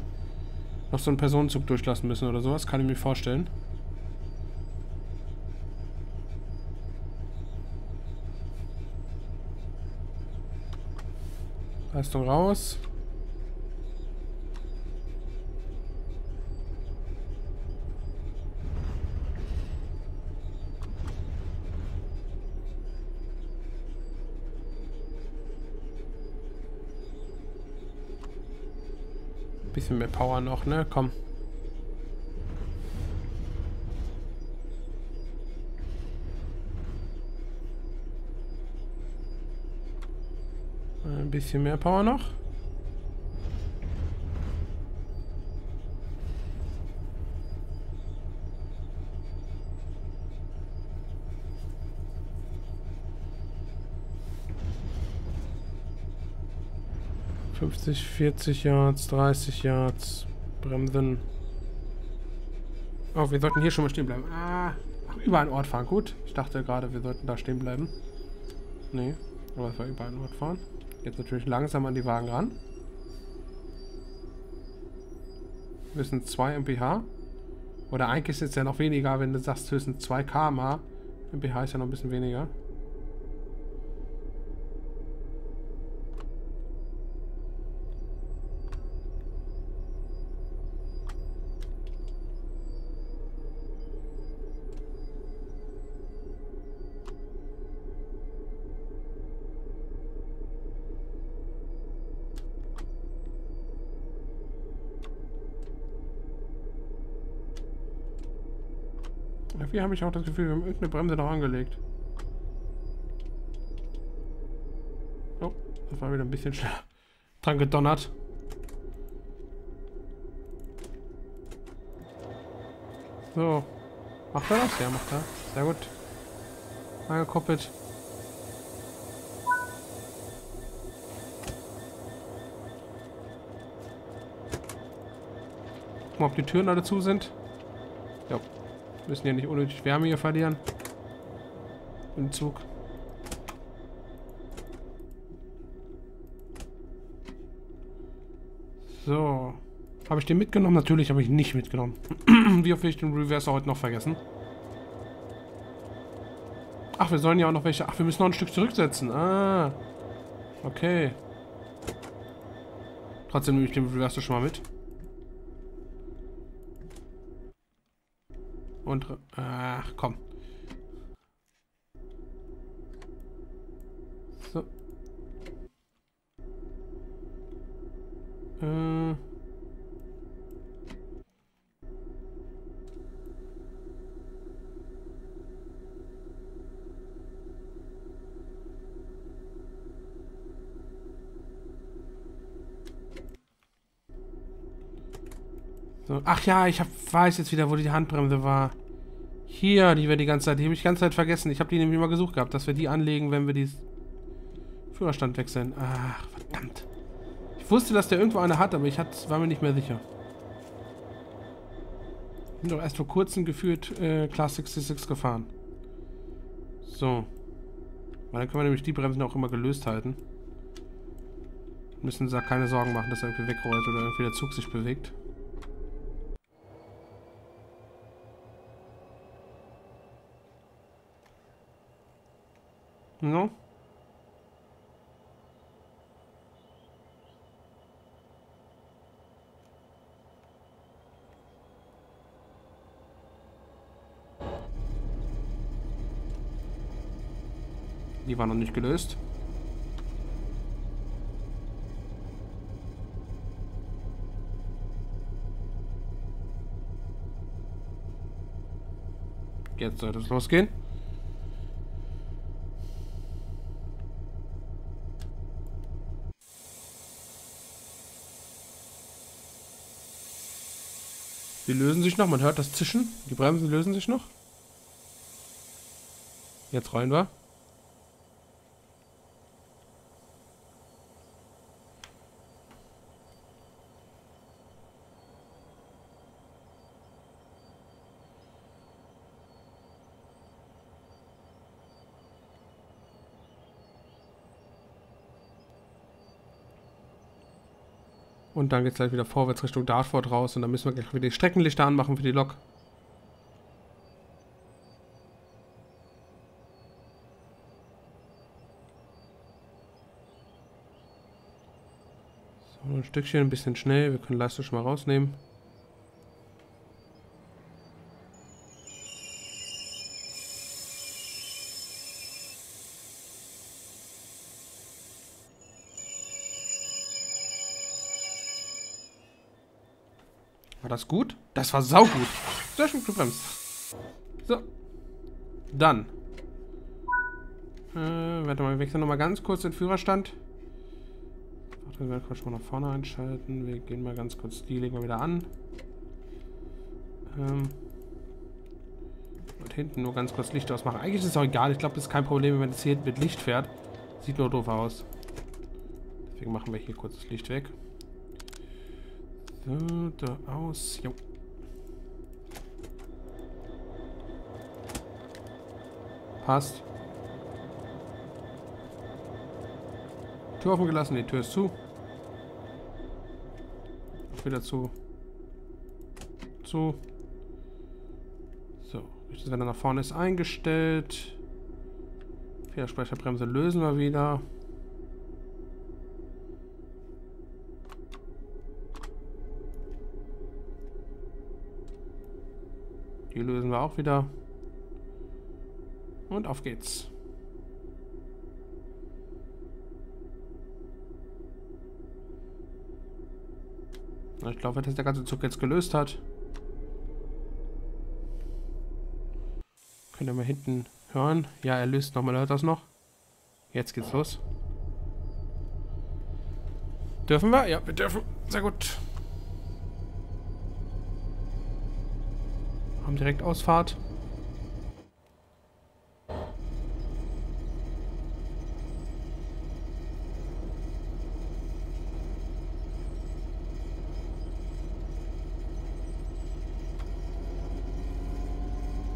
noch so einen Personenzug durchlassen müssen oder sowas. Kann ich mir vorstellen. Leistung raus. Bisschen mehr Power noch, ne? Komm. Ein bisschen mehr Power noch. fünfzig, vierzig Yards, dreißig Yards, bremsen. Oh, wir sollten hier schon mal stehen bleiben. Ah, über einen Ort fahren, gut. Ich dachte gerade, wir sollten da stehen bleiben. Nee, aber es war über einen Ort fahren. Jetzt natürlich langsam an die Wagen ran. Wir sind zwei M P H. Oder eigentlich ist es ja noch weniger, wenn du sagst, höchstens zwei Kilometer pro Stunde. M P H ist ja noch ein bisschen weniger. Hier habe ich auch das Gefühl, wir haben irgendeine Bremse noch angelegt. Oh, das war wieder ein bisschen schneller dran gedonnert. So. Macht er das? Ja, macht er. Sehr gut. Angekoppelt. Guck mal, ob die Türen alle zu sind. Ja. Müssen ja nicht unnötig Wärme hier verlieren. Im Zug. So. Habe ich den mitgenommen? Natürlich habe ich nicht mitgenommen. Wie oft will ich den Reverser heute noch vergessen? Ach, wir sollen ja auch noch welche... Ach, wir müssen noch ein Stück zurücksetzen. Ah. Okay. Trotzdem nehme ich den Reverser schon mal mit. Und, ach, komm. So. Äh. So. Ach ja, ich hab, weiß jetzt wieder, wo die Handbremse war. Hier, die wir die ganze Zeit, die habe ich die ganze Zeit vergessen. Ich habe die nämlich mal gesucht gehabt, dass wir die anlegen, wenn wir die Führerstand wechseln. Ach, verdammt. Ich wusste, dass der irgendwo eine hat, aber ich hat, war mir nicht mehr sicher. Ich bin doch erst vor kurzem geführt äh, Class sechsundsechzig gefahren. So. Weil dann können wir nämlich die Bremsen auch immer gelöst halten. Müssen uns da keine Sorgen machen, dass er irgendwie wegrollt oder irgendwie der Zug sich bewegt. No? Die war noch nicht gelöst. Jetzt sollte es losgehen. Die lösen sich noch, man hört das Zischen. Die Bremsen lösen sich noch. Jetzt rollen wir. Und dann geht es halt wieder vorwärts Richtung Dartford raus und dann müssen wir gleich wieder die Streckenlichter anmachen für die Lok. So, ein Stückchen, ein bisschen schnell. Wir können Leistung schon mal rausnehmen. War das gut? Das war saugut. Sehr schön gebremst. So. Dann. Äh, warte mal, wir wechseln nochmal ganz kurz den Führerstand. Warte, wir werden kurz mal nach vorne einschalten. Wir gehen mal ganz kurz, die legen wir wieder an. Ähm. Und hinten nur ganz kurz Licht ausmachen. Eigentlich ist es auch egal. Ich glaube, das ist kein Problem, wenn es hier mit Licht fährt. Sieht nur doof aus. Deswegen machen wir hier kurz das Licht weg. So, da aus. Jo. Passt. Tür offen gelassen, die Tür ist zu. Wieder zu. Zu. So, wenn er nach vorne ist, eingestellt. Federspeicherbremse lösen wir wieder. Die lösen wir auch wieder. Und auf geht's. Ich glaube, dass der ganze Zug jetzt gelöst hat. Könnt ihr mal hinten hören? Ja, er löst nochmal, hört das noch. Jetzt geht's los. Dürfen wir? Ja, wir dürfen. Sehr gut. Haben direkt Ausfahrt.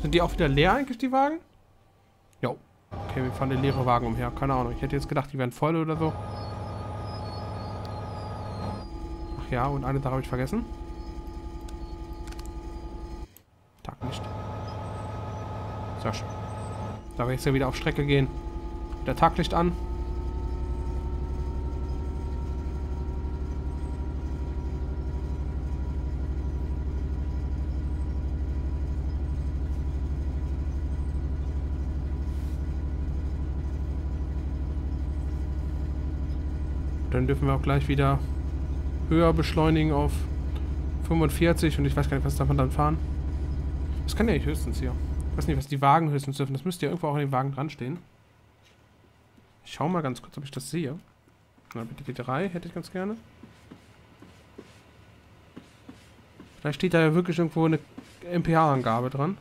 Sind die auch wieder leer eigentlich, die Wagen? Jo. Okay, wir fahren den leeren Wagen umher. Keine Ahnung. Ich hätte jetzt gedacht, die wären voll oder so. Ach ja, und eine Sache habe ich vergessen. Nicht. Sehr schön. Da wir jetzt ja wieder auf Strecke gehen. Der Taglicht an. Dann dürfen wir auch gleich wieder höher beschleunigen auf fünfundvierzig und ich weiß gar nicht, was davon dann fahren. Das kann ja nicht höchstens hier. Ich weiß nicht, was die Wagen höchstens dürfen. Das müsste ja irgendwo auch an den Wagen dran stehen. Ich schau mal ganz kurz, ob ich das sehe. Na, bitte die drei hätte ich ganz gerne. Vielleicht steht da ja wirklich irgendwo eine M P H-Angabe dran.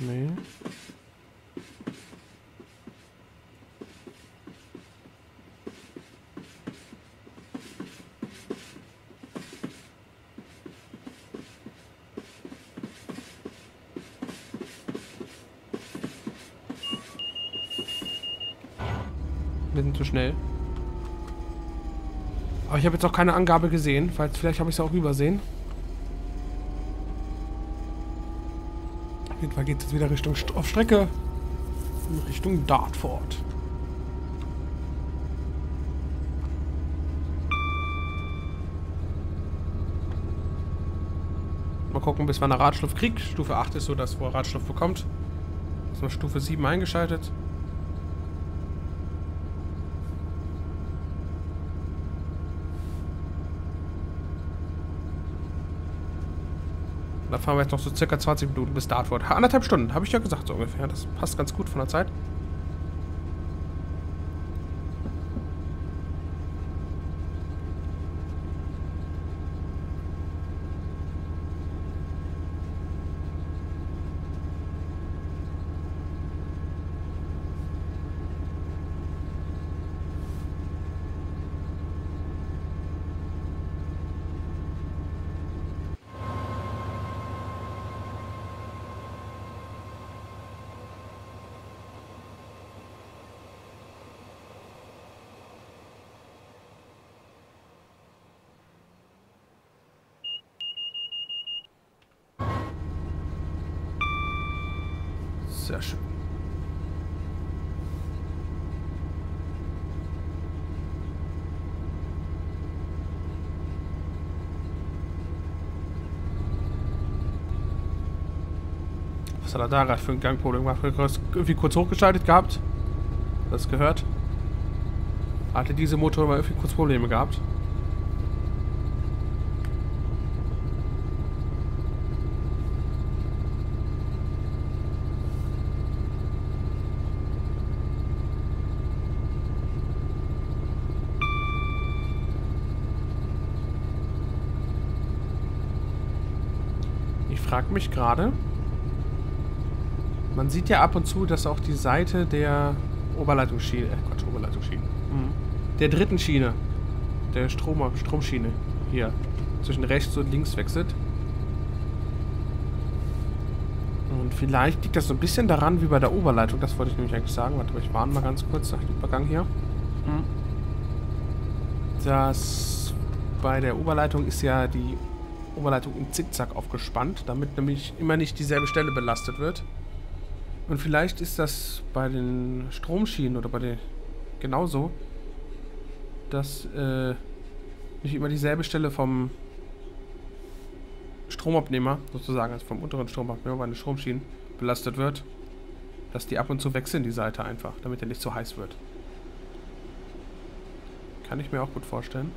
Nee. Zu schnell. Aber ich habe jetzt auch keine Angabe gesehen, falls vielleicht habe ich es auch übersehen. Auf jeden Fall geht es jetzt wieder Richtung St auf Strecke in Richtung Dartford. Mal gucken, bis wann der Radschluff kriegt. Stufe acht ist so, dass wo er Radschluff bekommt. Ist mal Stufe sieben eingeschaltet. Da fahren wir jetzt noch so circa zwanzig Minuten bis Dartford. Anderthalb Stunden, habe ich ja gesagt, so ungefähr. Das passt ganz gut von der Zeit. Sehr schön. Was hat er da gerade für ein Gangpol gemacht? Irgendwie kurz hochgeschaltet gehabt. Das gehört. Hatte diese Motor mal irgendwie kurz Probleme gehabt. Ich frage mich gerade, man sieht ja ab und zu, dass auch die Seite der Oberleitungsschiene, äh Quatsch, Oberleitungsschiene, mhm. der dritten Schiene, der Strom, Stromschiene hier, zwischen rechts und links wechselt. Und vielleicht liegt das so ein bisschen daran, wie bei der Oberleitung, das wollte ich nämlich eigentlich sagen, warte, ich warne mal ganz kurz nach dem Übergang hier, mhm. dass bei der Oberleitung ist ja die Oberleitung im Zickzack aufgespannt, damit nämlich immer nicht dieselbe Stelle belastet wird. Und vielleicht ist das bei den Stromschienen oder bei den genauso, dass äh, nicht immer dieselbe Stelle vom Stromabnehmer, sozusagen, also vom unteren Stromabnehmer bei den Stromschienen belastet wird, dass die ab und zu wechseln, die Seite einfach, damit er nicht so heiß wird. Kann ich mir auch gut vorstellen.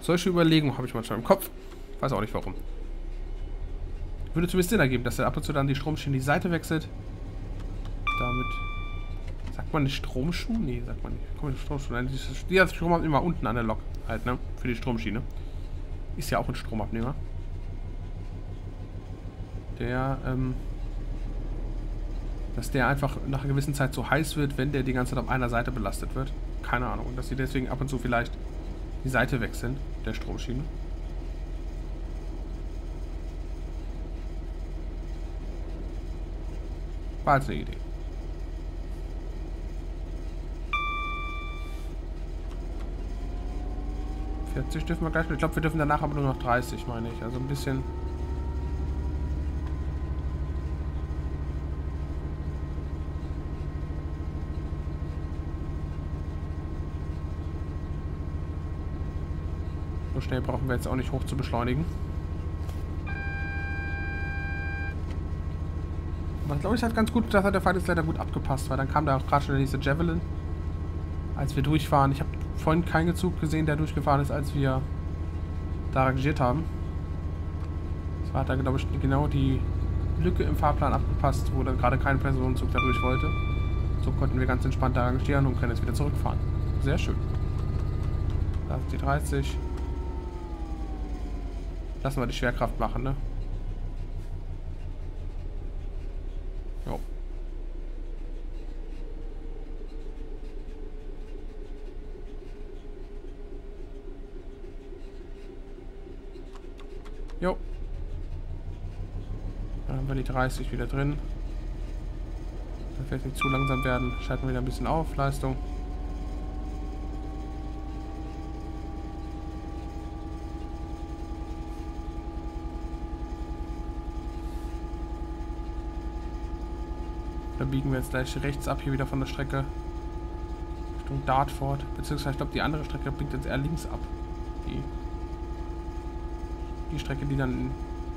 Solche Überlegungen habe ich manchmal im Kopf. Weiß auch nicht warum. Würde zumindest Sinn ergeben, dass er ab und zu dann die Stromschiene die Seite wechselt. Damit. Sagt man eine Stromschuh? Nee, sagt man nicht. Komm, eine Stromschuh. Nein, dieser Stromabnehmer unten an der Lok halt, ne? Für die Stromschiene. Ist ja auch ein Stromabnehmer. Der, ähm. Dass der einfach nach einer gewissen Zeit so heiß wird, wenn der die ganze Zeit auf einer Seite belastet wird. Keine Ahnung. Und dass sie deswegen ab und zu vielleicht die Seite wechseln, der Stromschiene. War jetzt eine Idee. vierzig dürfen wir gleich, ich glaube wir dürfen danach aber nur noch dreißig, meine ich, also ein bisschen... So schnell brauchen wir jetzt auch nicht hoch zu beschleunigen. Aber ich glaube, es hat ganz gut, das hat der Fahrdienstleiter gut abgepasst, weil dann kam da auch gerade schon der nächste Javelin, als wir durchfahren. Ich habe vorhin keinen Zug gesehen, der durchgefahren ist, als wir da rangiert haben. Das hat da, glaube ich, genau die Lücke im Fahrplan abgepasst, wo dann gerade kein Personenzug da durch wollte. So konnten wir ganz entspannt da rangieren und können jetzt wieder zurückfahren. Sehr schön. Da ist die dreißig. Lassen wir die Schwerkraft machen, ne? Jo. Jo. Dann haben wir die dreißig wieder drin. Dann vielleicht nicht zu langsam werden. Schalten wir wieder ein bisschen auf, Leistung. Da biegen wir jetzt gleich rechts ab, hier wieder von der Strecke Richtung Dartford. Beziehungsweise, ich glaube, die andere Strecke biegt jetzt eher links ab. Die, die Strecke, die dann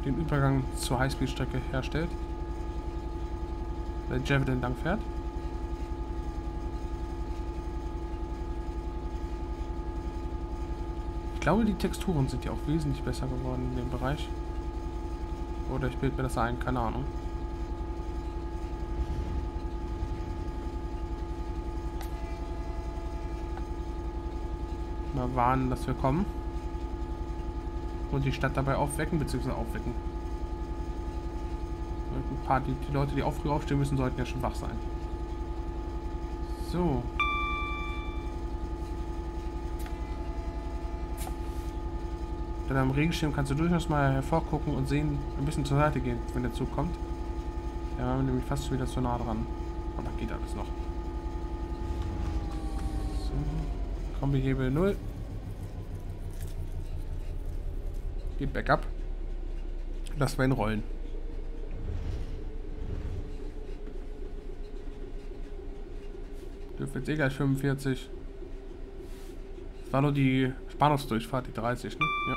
den Übergang zur Highspeed-Strecke herstellt. der Javelin lang fährt. Ich glaube, die Texturen sind ja auch wesentlich besser geworden in dem Bereich. Oder ich bilde mir das ein, keine Ahnung. Mal warnen, dass wir kommen. Und die Stadt dabei aufwecken, beziehungsweise aufwecken. Ein paar, die, die Leute, die auch früh aufstehen müssen, sollten ja schon wach sein. So. Dann am Regenschirm kannst du durchaus mal hervorgucken und sehen, ein bisschen zur Seite gehen, wenn der Zug kommt. Da waren wir nämlich fast schon wieder zu nah dran. Aber geht alles noch. So. Kombihebel null. Geht back up. Lassen wir ihn rollen. Dürfen jetzt eh gleich fünfundvierzig. Das war nur die Bahnhofsdurchfahrt, die dreißig, ne? Ja.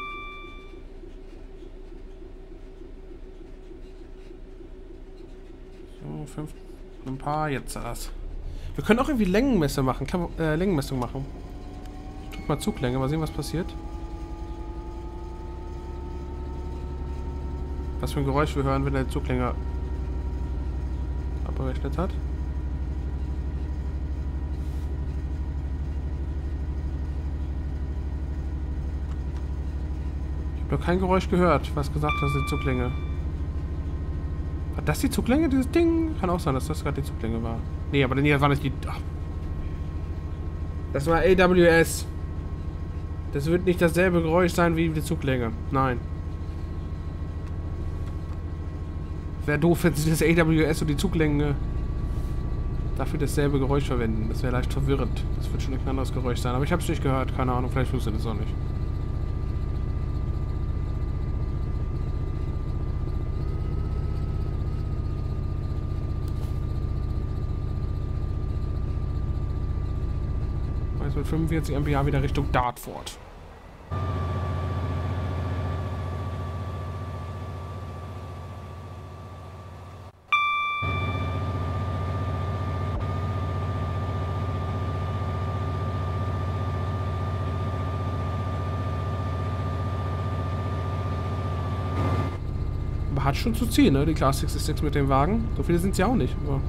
So, fünf, ein paar, jetzt das. Wir können auch irgendwie Längenmesse machen, äh, Längenmessung machen. Ich drück mal Zuglänge, mal sehen, was passiert. Was für ein Geräusch wir hören, wenn der Zuglänge abgerechnet hat. Ich habe kein Geräusch gehört, was gesagt hat, das ist die Zuglänge. War das die Zuglänge, dieses Ding? Kann auch sein, dass das gerade die Zuglänge war. Nee, aber nee, das war nicht die... Ach. Das war A W S. Das wird nicht dasselbe Geräusch sein wie die Zuglänge. Nein. Wäre doof, wenn sie das A W S und die Zuglänge dafür dasselbe Geräusch verwenden. Das wäre leicht verwirrend. Das wird schon ein anderes Geräusch sein. Aber ich habe es nicht gehört. Keine Ahnung, vielleicht wusste das auch nicht. Mit fünfundvierzig M P H wieder Richtung Dartford. Aber hat schon zu ziehen, ne? Die Class sechsundsechzig mit dem Wagen. So viele sind es ja auch nicht. Aber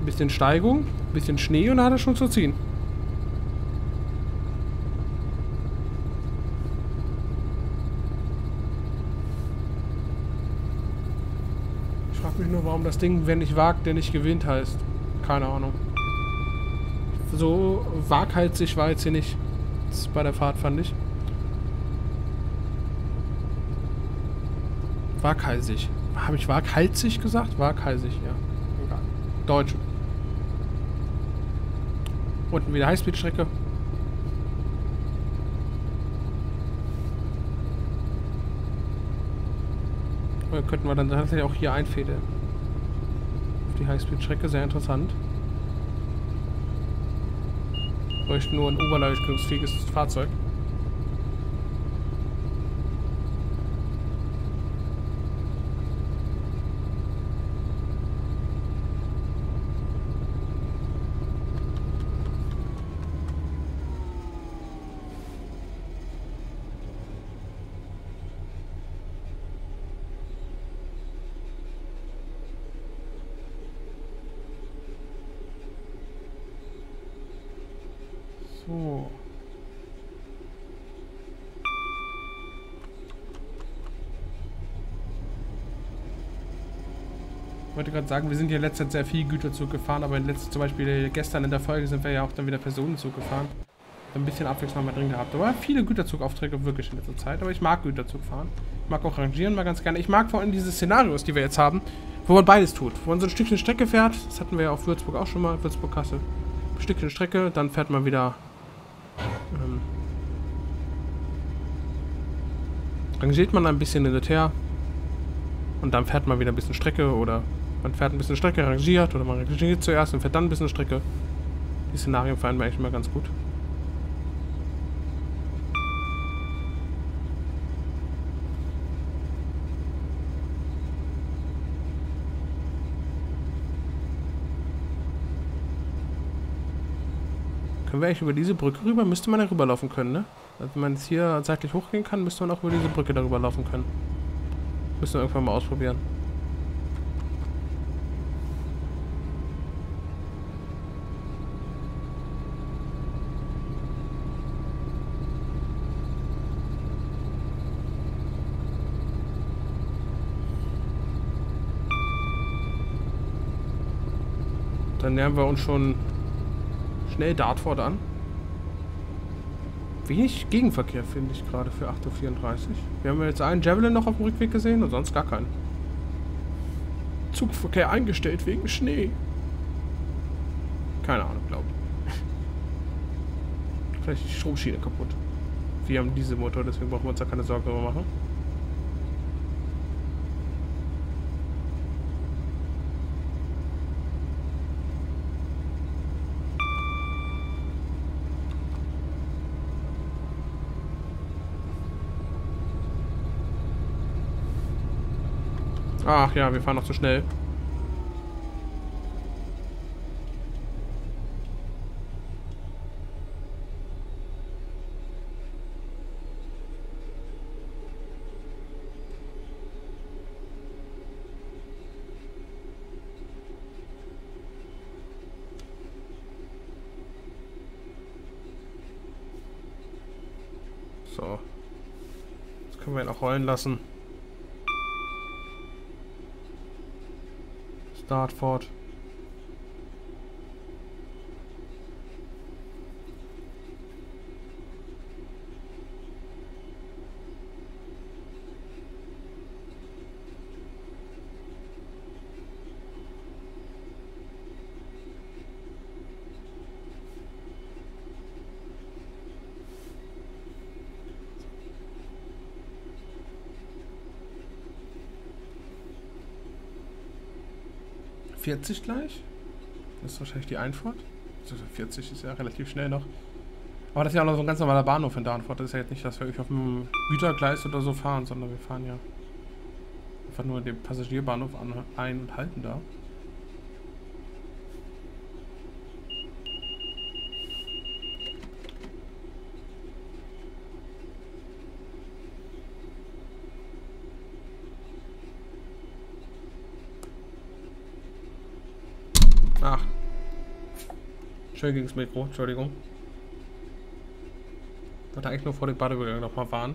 ein bisschen Steigung. Bisschen Schnee und da hat er schon zu ziehen. Ich frage mich nur, warum das Ding, wenn ich wag, der nicht gewinnt heißt. Keine Ahnung. So waghalsig war jetzt hier nicht bei der Fahrt, fand ich. Waghalsig. Habe ich waghalsig gesagt? Waghalsig, ja. Egal. Deutsch. Unten wieder Highspeed-Strecke. Oder könnten wir dann tatsächlich auch hier einfädeln. Auf die Highspeed-Strecke, sehr interessant. Wir bräuchten nur ein oberleistungsfähiges Fahrzeug. So. Ich wollte gerade sagen, wir sind hier in letzter Zeit sehr viel Güterzug gefahren, aber in letzter, zum Beispiel gestern in der Folge sind wir ja auch dann wieder Personenzug gefahren. Ein bisschen Abwechslung mal drin gehabt. Aber viele Güterzugaufträge wirklich in letzter Zeit, aber ich mag Güterzug fahren. Ich mag auch rangieren mal ganz gerne. Ich mag vor allem diese Szenarios, die wir jetzt haben, wo man beides tut. Wo man so ein Stückchen Strecke fährt, das hatten wir ja auf Würzburg auch schon mal, Würzburg-Kassel. Ein Stückchen Strecke, dann fährt man wieder Ähm, rangiert man ein bisschen hin und her und dann fährt man wieder ein bisschen Strecke oder man fährt ein bisschen Strecke, rangiert oder man rangiert zuerst und fährt dann ein bisschen Strecke. Die Szenarien fallen mir eigentlich immer ganz gut. Können wir eigentlich über diese Brücke rüber? Müsste man da rüberlaufen können, ne? Also wenn man jetzt hier zeitlich hochgehen kann, müsste man auch über diese Brücke darüber laufen können. Müssen wir irgendwann mal ausprobieren. Dann nähern wir uns schon schnell Dartford an. Wenig Gegenverkehr finde ich gerade für acht Uhr vierunddreißig. Wir haben jetzt einen Javelin noch auf dem Rückweg gesehen und sonst gar keinen. Zugverkehr eingestellt wegen Schnee. Keine Ahnung, glaube ich. Vielleicht die Stromschiene kaputt. Wir haben Dieselmotor, deswegen brauchen wir uns da keine Sorgen darüber machen. Ach ja, wir fahren noch zu schnell. So. Das können wir ihn auch rollen lassen. Dartford. vierzig gleich? Das ist wahrscheinlich die Einfahrt. Also vierzig ist ja relativ schnell noch. Aber das ist ja auch noch so ein ganz normaler Bahnhof in Dartford. Das ist ja jetzt nicht, dass wir auf dem Gütergleis oder so fahren, sondern wir fahren ja einfach nur den Passagierbahnhof ein und halten da. Ach. Schön gegen das Mikro, Entschuldigung. Ich wollte eigentlich nur vor dem Badeübergang nochmal fahren.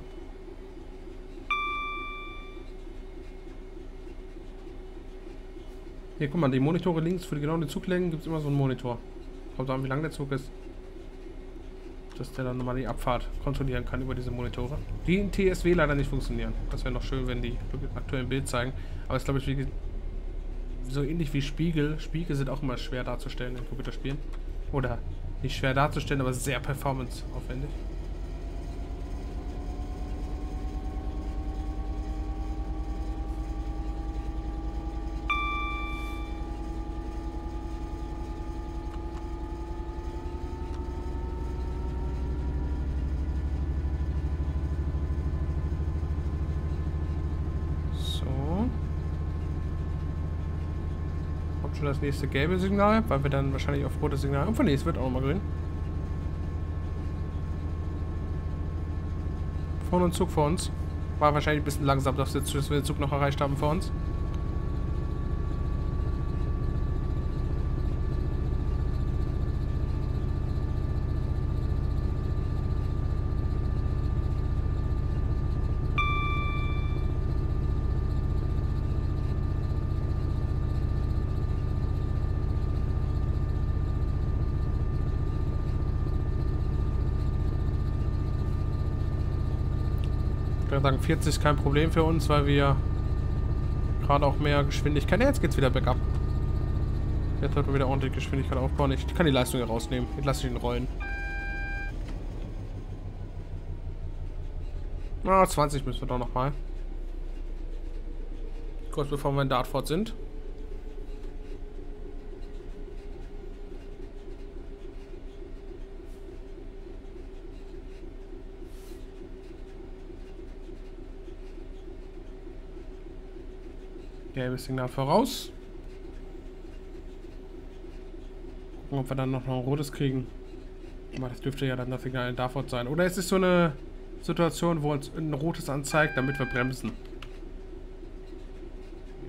Hier, guck mal, die Monitore links, für die genau die Zuglängen gibt es immer so einen Monitor. Kommt an, wie lang der Zug ist. Dass der dann nochmal die Abfahrt kontrollieren kann über diese Monitore. Die in T S W leider nicht funktionieren. Das wäre noch schön, wenn die aktuell ein Bild zeigen. Aber es glaube ich, wie so ähnlich wie Spiegel. Spiegel sind auch immer schwer darzustellen in Computerspielen. Oder nicht schwer darzustellen, aber sehr performanceaufwendig. Schon das nächste gelbe Signal, weil wir dann wahrscheinlich auf rotes Signal. Und von nächstes wird auch nochmal grün. Vorne ein Zug vor uns. War wahrscheinlich ein bisschen langsam, dass wir den Zug noch erreicht haben vor uns. Sagen, vierzig ist kein Problem für uns, weil wir gerade auch mehr Geschwindigkeit... Ja, jetzt geht's wieder bergab. Jetzt sollten wir wieder ordentlich Geschwindigkeit aufbauen. Ich kann die Leistung hier rausnehmen. Jetzt lasse ich ihn rollen. Ah, zwanzig müssen wir doch nochmal. Kurz bevor wir in Dartford sind. Gelbes Signal voraus. Gucken, ob wir dann noch ein rotes kriegen. Aber das dürfte ja dann das Signal in Dartford sein. Oder es ist so eine Situation, wo uns ein rotes anzeigt, damit wir bremsen.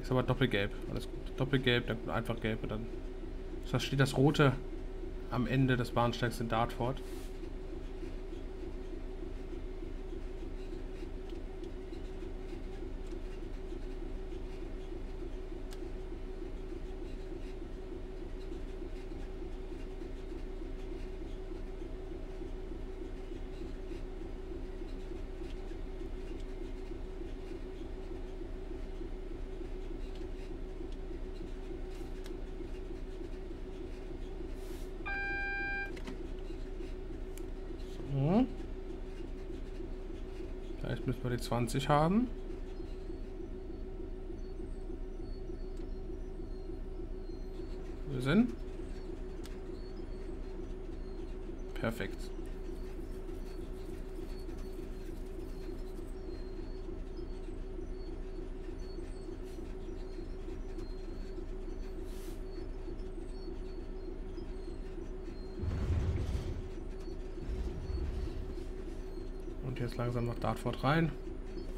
Ist aber doppelgelb. Alles gut. Doppelgelb, dann einfach gelb und dann. Da steht das rote am Ende des Bahnsteigs in Dartford. Vielleicht müssen wir die zwanzig haben. Wir sind perfekt. Jetzt langsam nach Dartford rein.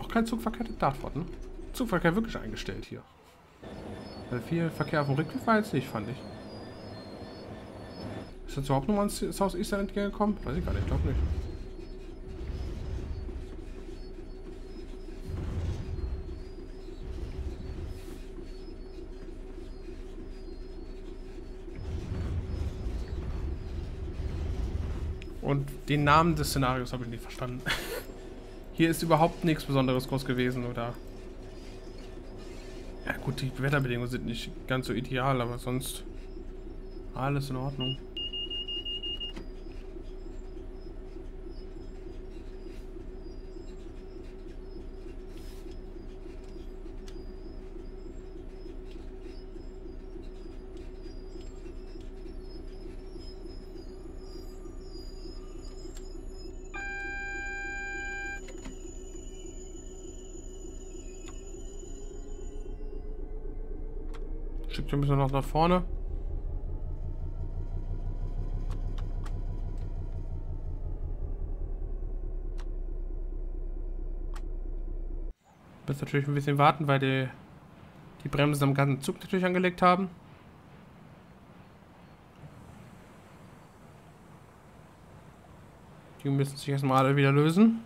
Auch kein Zugverkehr in Dartford, ne? Zugverkehr wirklich eingestellt hier. Weil viel Verkehr auf dem Rückweg war jetzt nicht, fand ich. Ist jetzt überhaupt nochmal ins South Eastern entgegengekommen? Weiß ich gar nicht, glaube nicht. Und den Namen des Szenarios habe ich nicht verstanden. Hier ist überhaupt nichts Besonderes groß gewesen, oder? Ja gut, die Wetterbedingungen sind nicht ganz so ideal, aber sonst alles in Ordnung. Stückchen müssen wir noch nach vorne. Müssen natürlich ein bisschen warten, weil die, die Bremsen am ganzen Zug natürlich angelegt haben. Die müssen sich erstmal alle wieder lösen.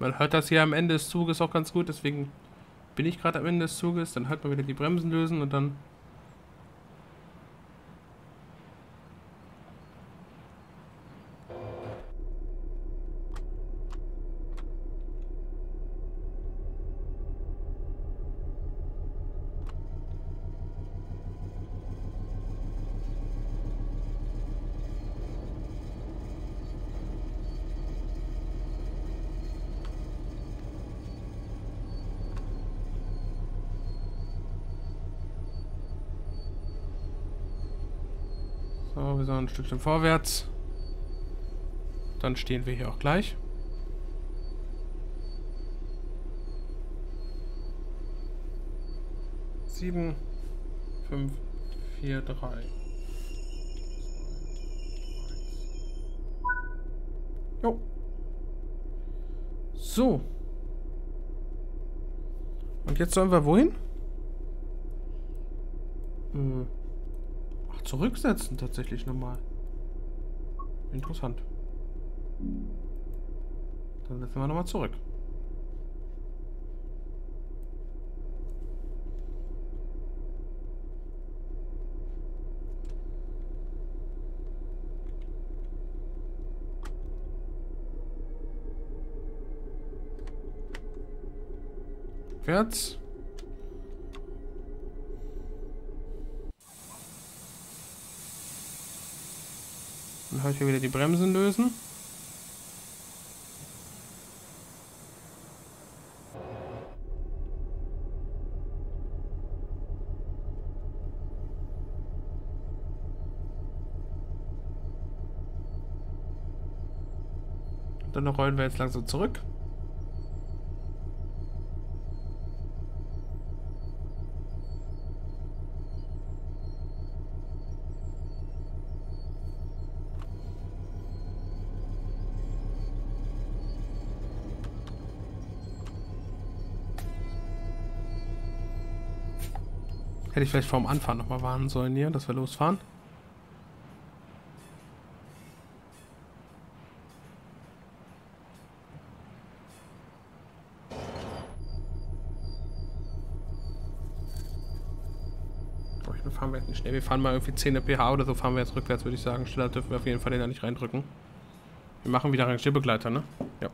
Man hört das hier am Ende des Zuges auch ganz gut, deswegen bin ich gerade am Ende des Zuges, dann halt mal wieder die Bremsen lösen und dann so, wir sind ein Stückchen vorwärts. Dann stehen wir hier auch gleich. sieben, fünf, vier, drei. Jo. So. Und jetzt sollen wir wohin? Hm. Zurücksetzen tatsächlich nochmal. Interessant. Dann setzen wir nochmal zurück. Fährt's. Dann habe ich hier wieder die Bremsen lösen. Und dann rollen wir jetzt langsam zurück. Hätte ich vielleicht vor dem Anfahren nochmal warnen sollen hier, dass wir losfahren. Fahren wir jetzt nicht schnell. Wir fahren mal irgendwie zehn p h oder so, fahren wir jetzt rückwärts, würde ich sagen. Schneller dürfen wir auf jeden Fall den da nicht reindrücken. Wir machen wieder Rangierbegleiter, ne? Ja.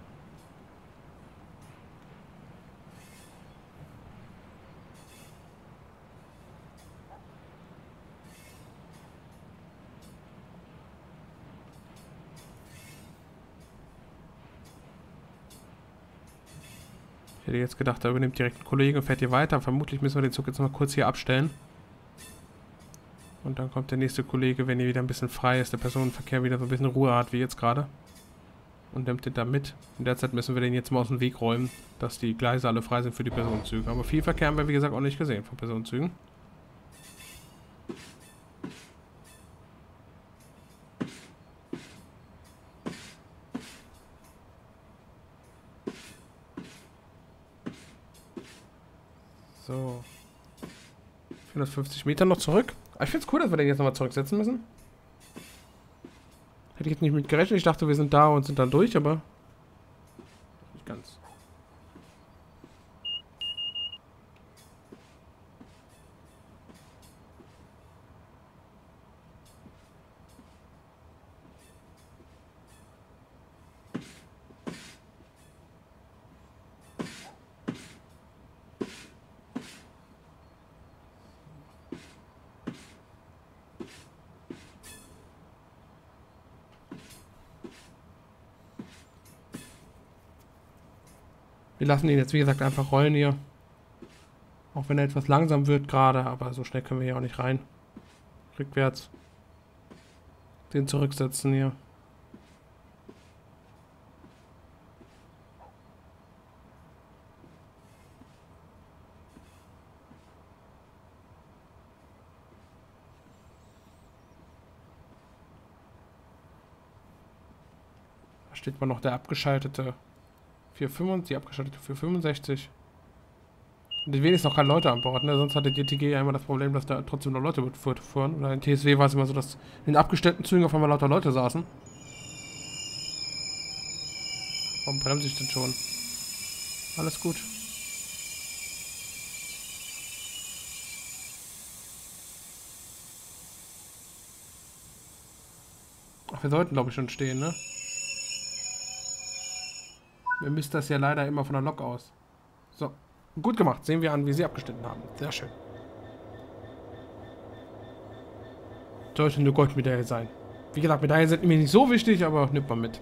Ich hätte jetzt gedacht, da übernimmt direkt ein Kollege und fährt hier weiter. Vermutlich müssen wir den Zug jetzt mal kurz hier abstellen. Und dann kommt der nächste Kollege, wenn hier wieder ein bisschen frei ist, der Personenverkehr wieder so ein bisschen Ruhe hat, wie jetzt gerade. Und nimmt den da mit. In der Zeit müssen wir den jetzt mal aus dem Weg räumen, dass die Gleise alle frei sind für die Personenzüge. Aber viel Verkehr haben wir, wie gesagt, auch nicht gesehen von Personenzügen. So. vierhundertfünfzig Meter noch zurück. Ich finde es cool, dass wir den jetzt nochmal zurücksetzen müssen. Hätte ich jetzt nicht mit gerechnet. Ich dachte, wir sind da und sind dann durch, aber... nicht ganz. Wir lassen ihn jetzt, wie gesagt, einfach rollen hier. Auch wenn er etwas langsam wird gerade, aber so schnell können wir hier auch nicht rein. Rückwärts. Den zurücksetzen hier. Da steht mal noch der abgeschaltete... vier fünf, die abgeschaltete vier fünfundsechzig. Und wenigstens noch keine Leute an Bord, ne? Sonst hatte die T G ja immer das Problem, dass da trotzdem noch Leute fuhren. Oder in T S W war es immer so, dass in den abgestellten Zügen auf einmal lauter Leute saßen. Warum bremse ich denn schon? Alles gut. Ach, wir sollten, glaube ich, schon stehen, ne? Ihr misst das ja leider immer von der Lok aus. So, gut gemacht. Sehen wir an, wie sie abgeschnitten haben. Sehr schön. Sollte eine Goldmedaille sein. Wie gesagt, Medaillen sind mir nicht so wichtig, aber nimmt man mit.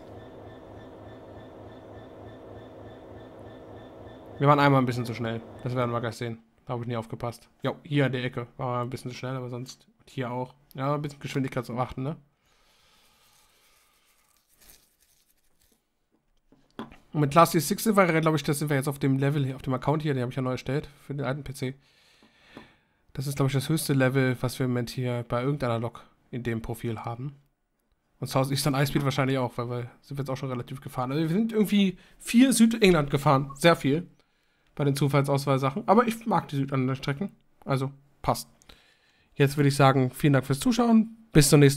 Wir waren einmal ein bisschen zu schnell. Das werden wir gleich sehen. Da habe ich nie aufgepasst. Ja, hier an der Ecke war ein bisschen zu schnell, aber sonst hier auch. Ja, ein bisschen Geschwindigkeit zu achten, ne? Und mit Class sechsundsechzig sind wir, glaube ich, das sind wir jetzt auf dem Level hier, auf dem Account hier, den habe ich ja neu erstellt, für den alten P C. Das ist, glaube ich, das höchste Level, was wir im Moment hier bei irgendeiner Lok in dem Profil haben. Und South Eastern Highspeed wahrscheinlich auch, weil wir sind jetzt auch schon relativ gefahren. Also wir sind irgendwie viel Südengland gefahren, sehr viel, bei den Zufallsauswahlsachen. Aber ich mag die Südengland-Strecken, also passt. Jetzt würde ich sagen, vielen Dank fürs Zuschauen, bis zum nächsten Mal.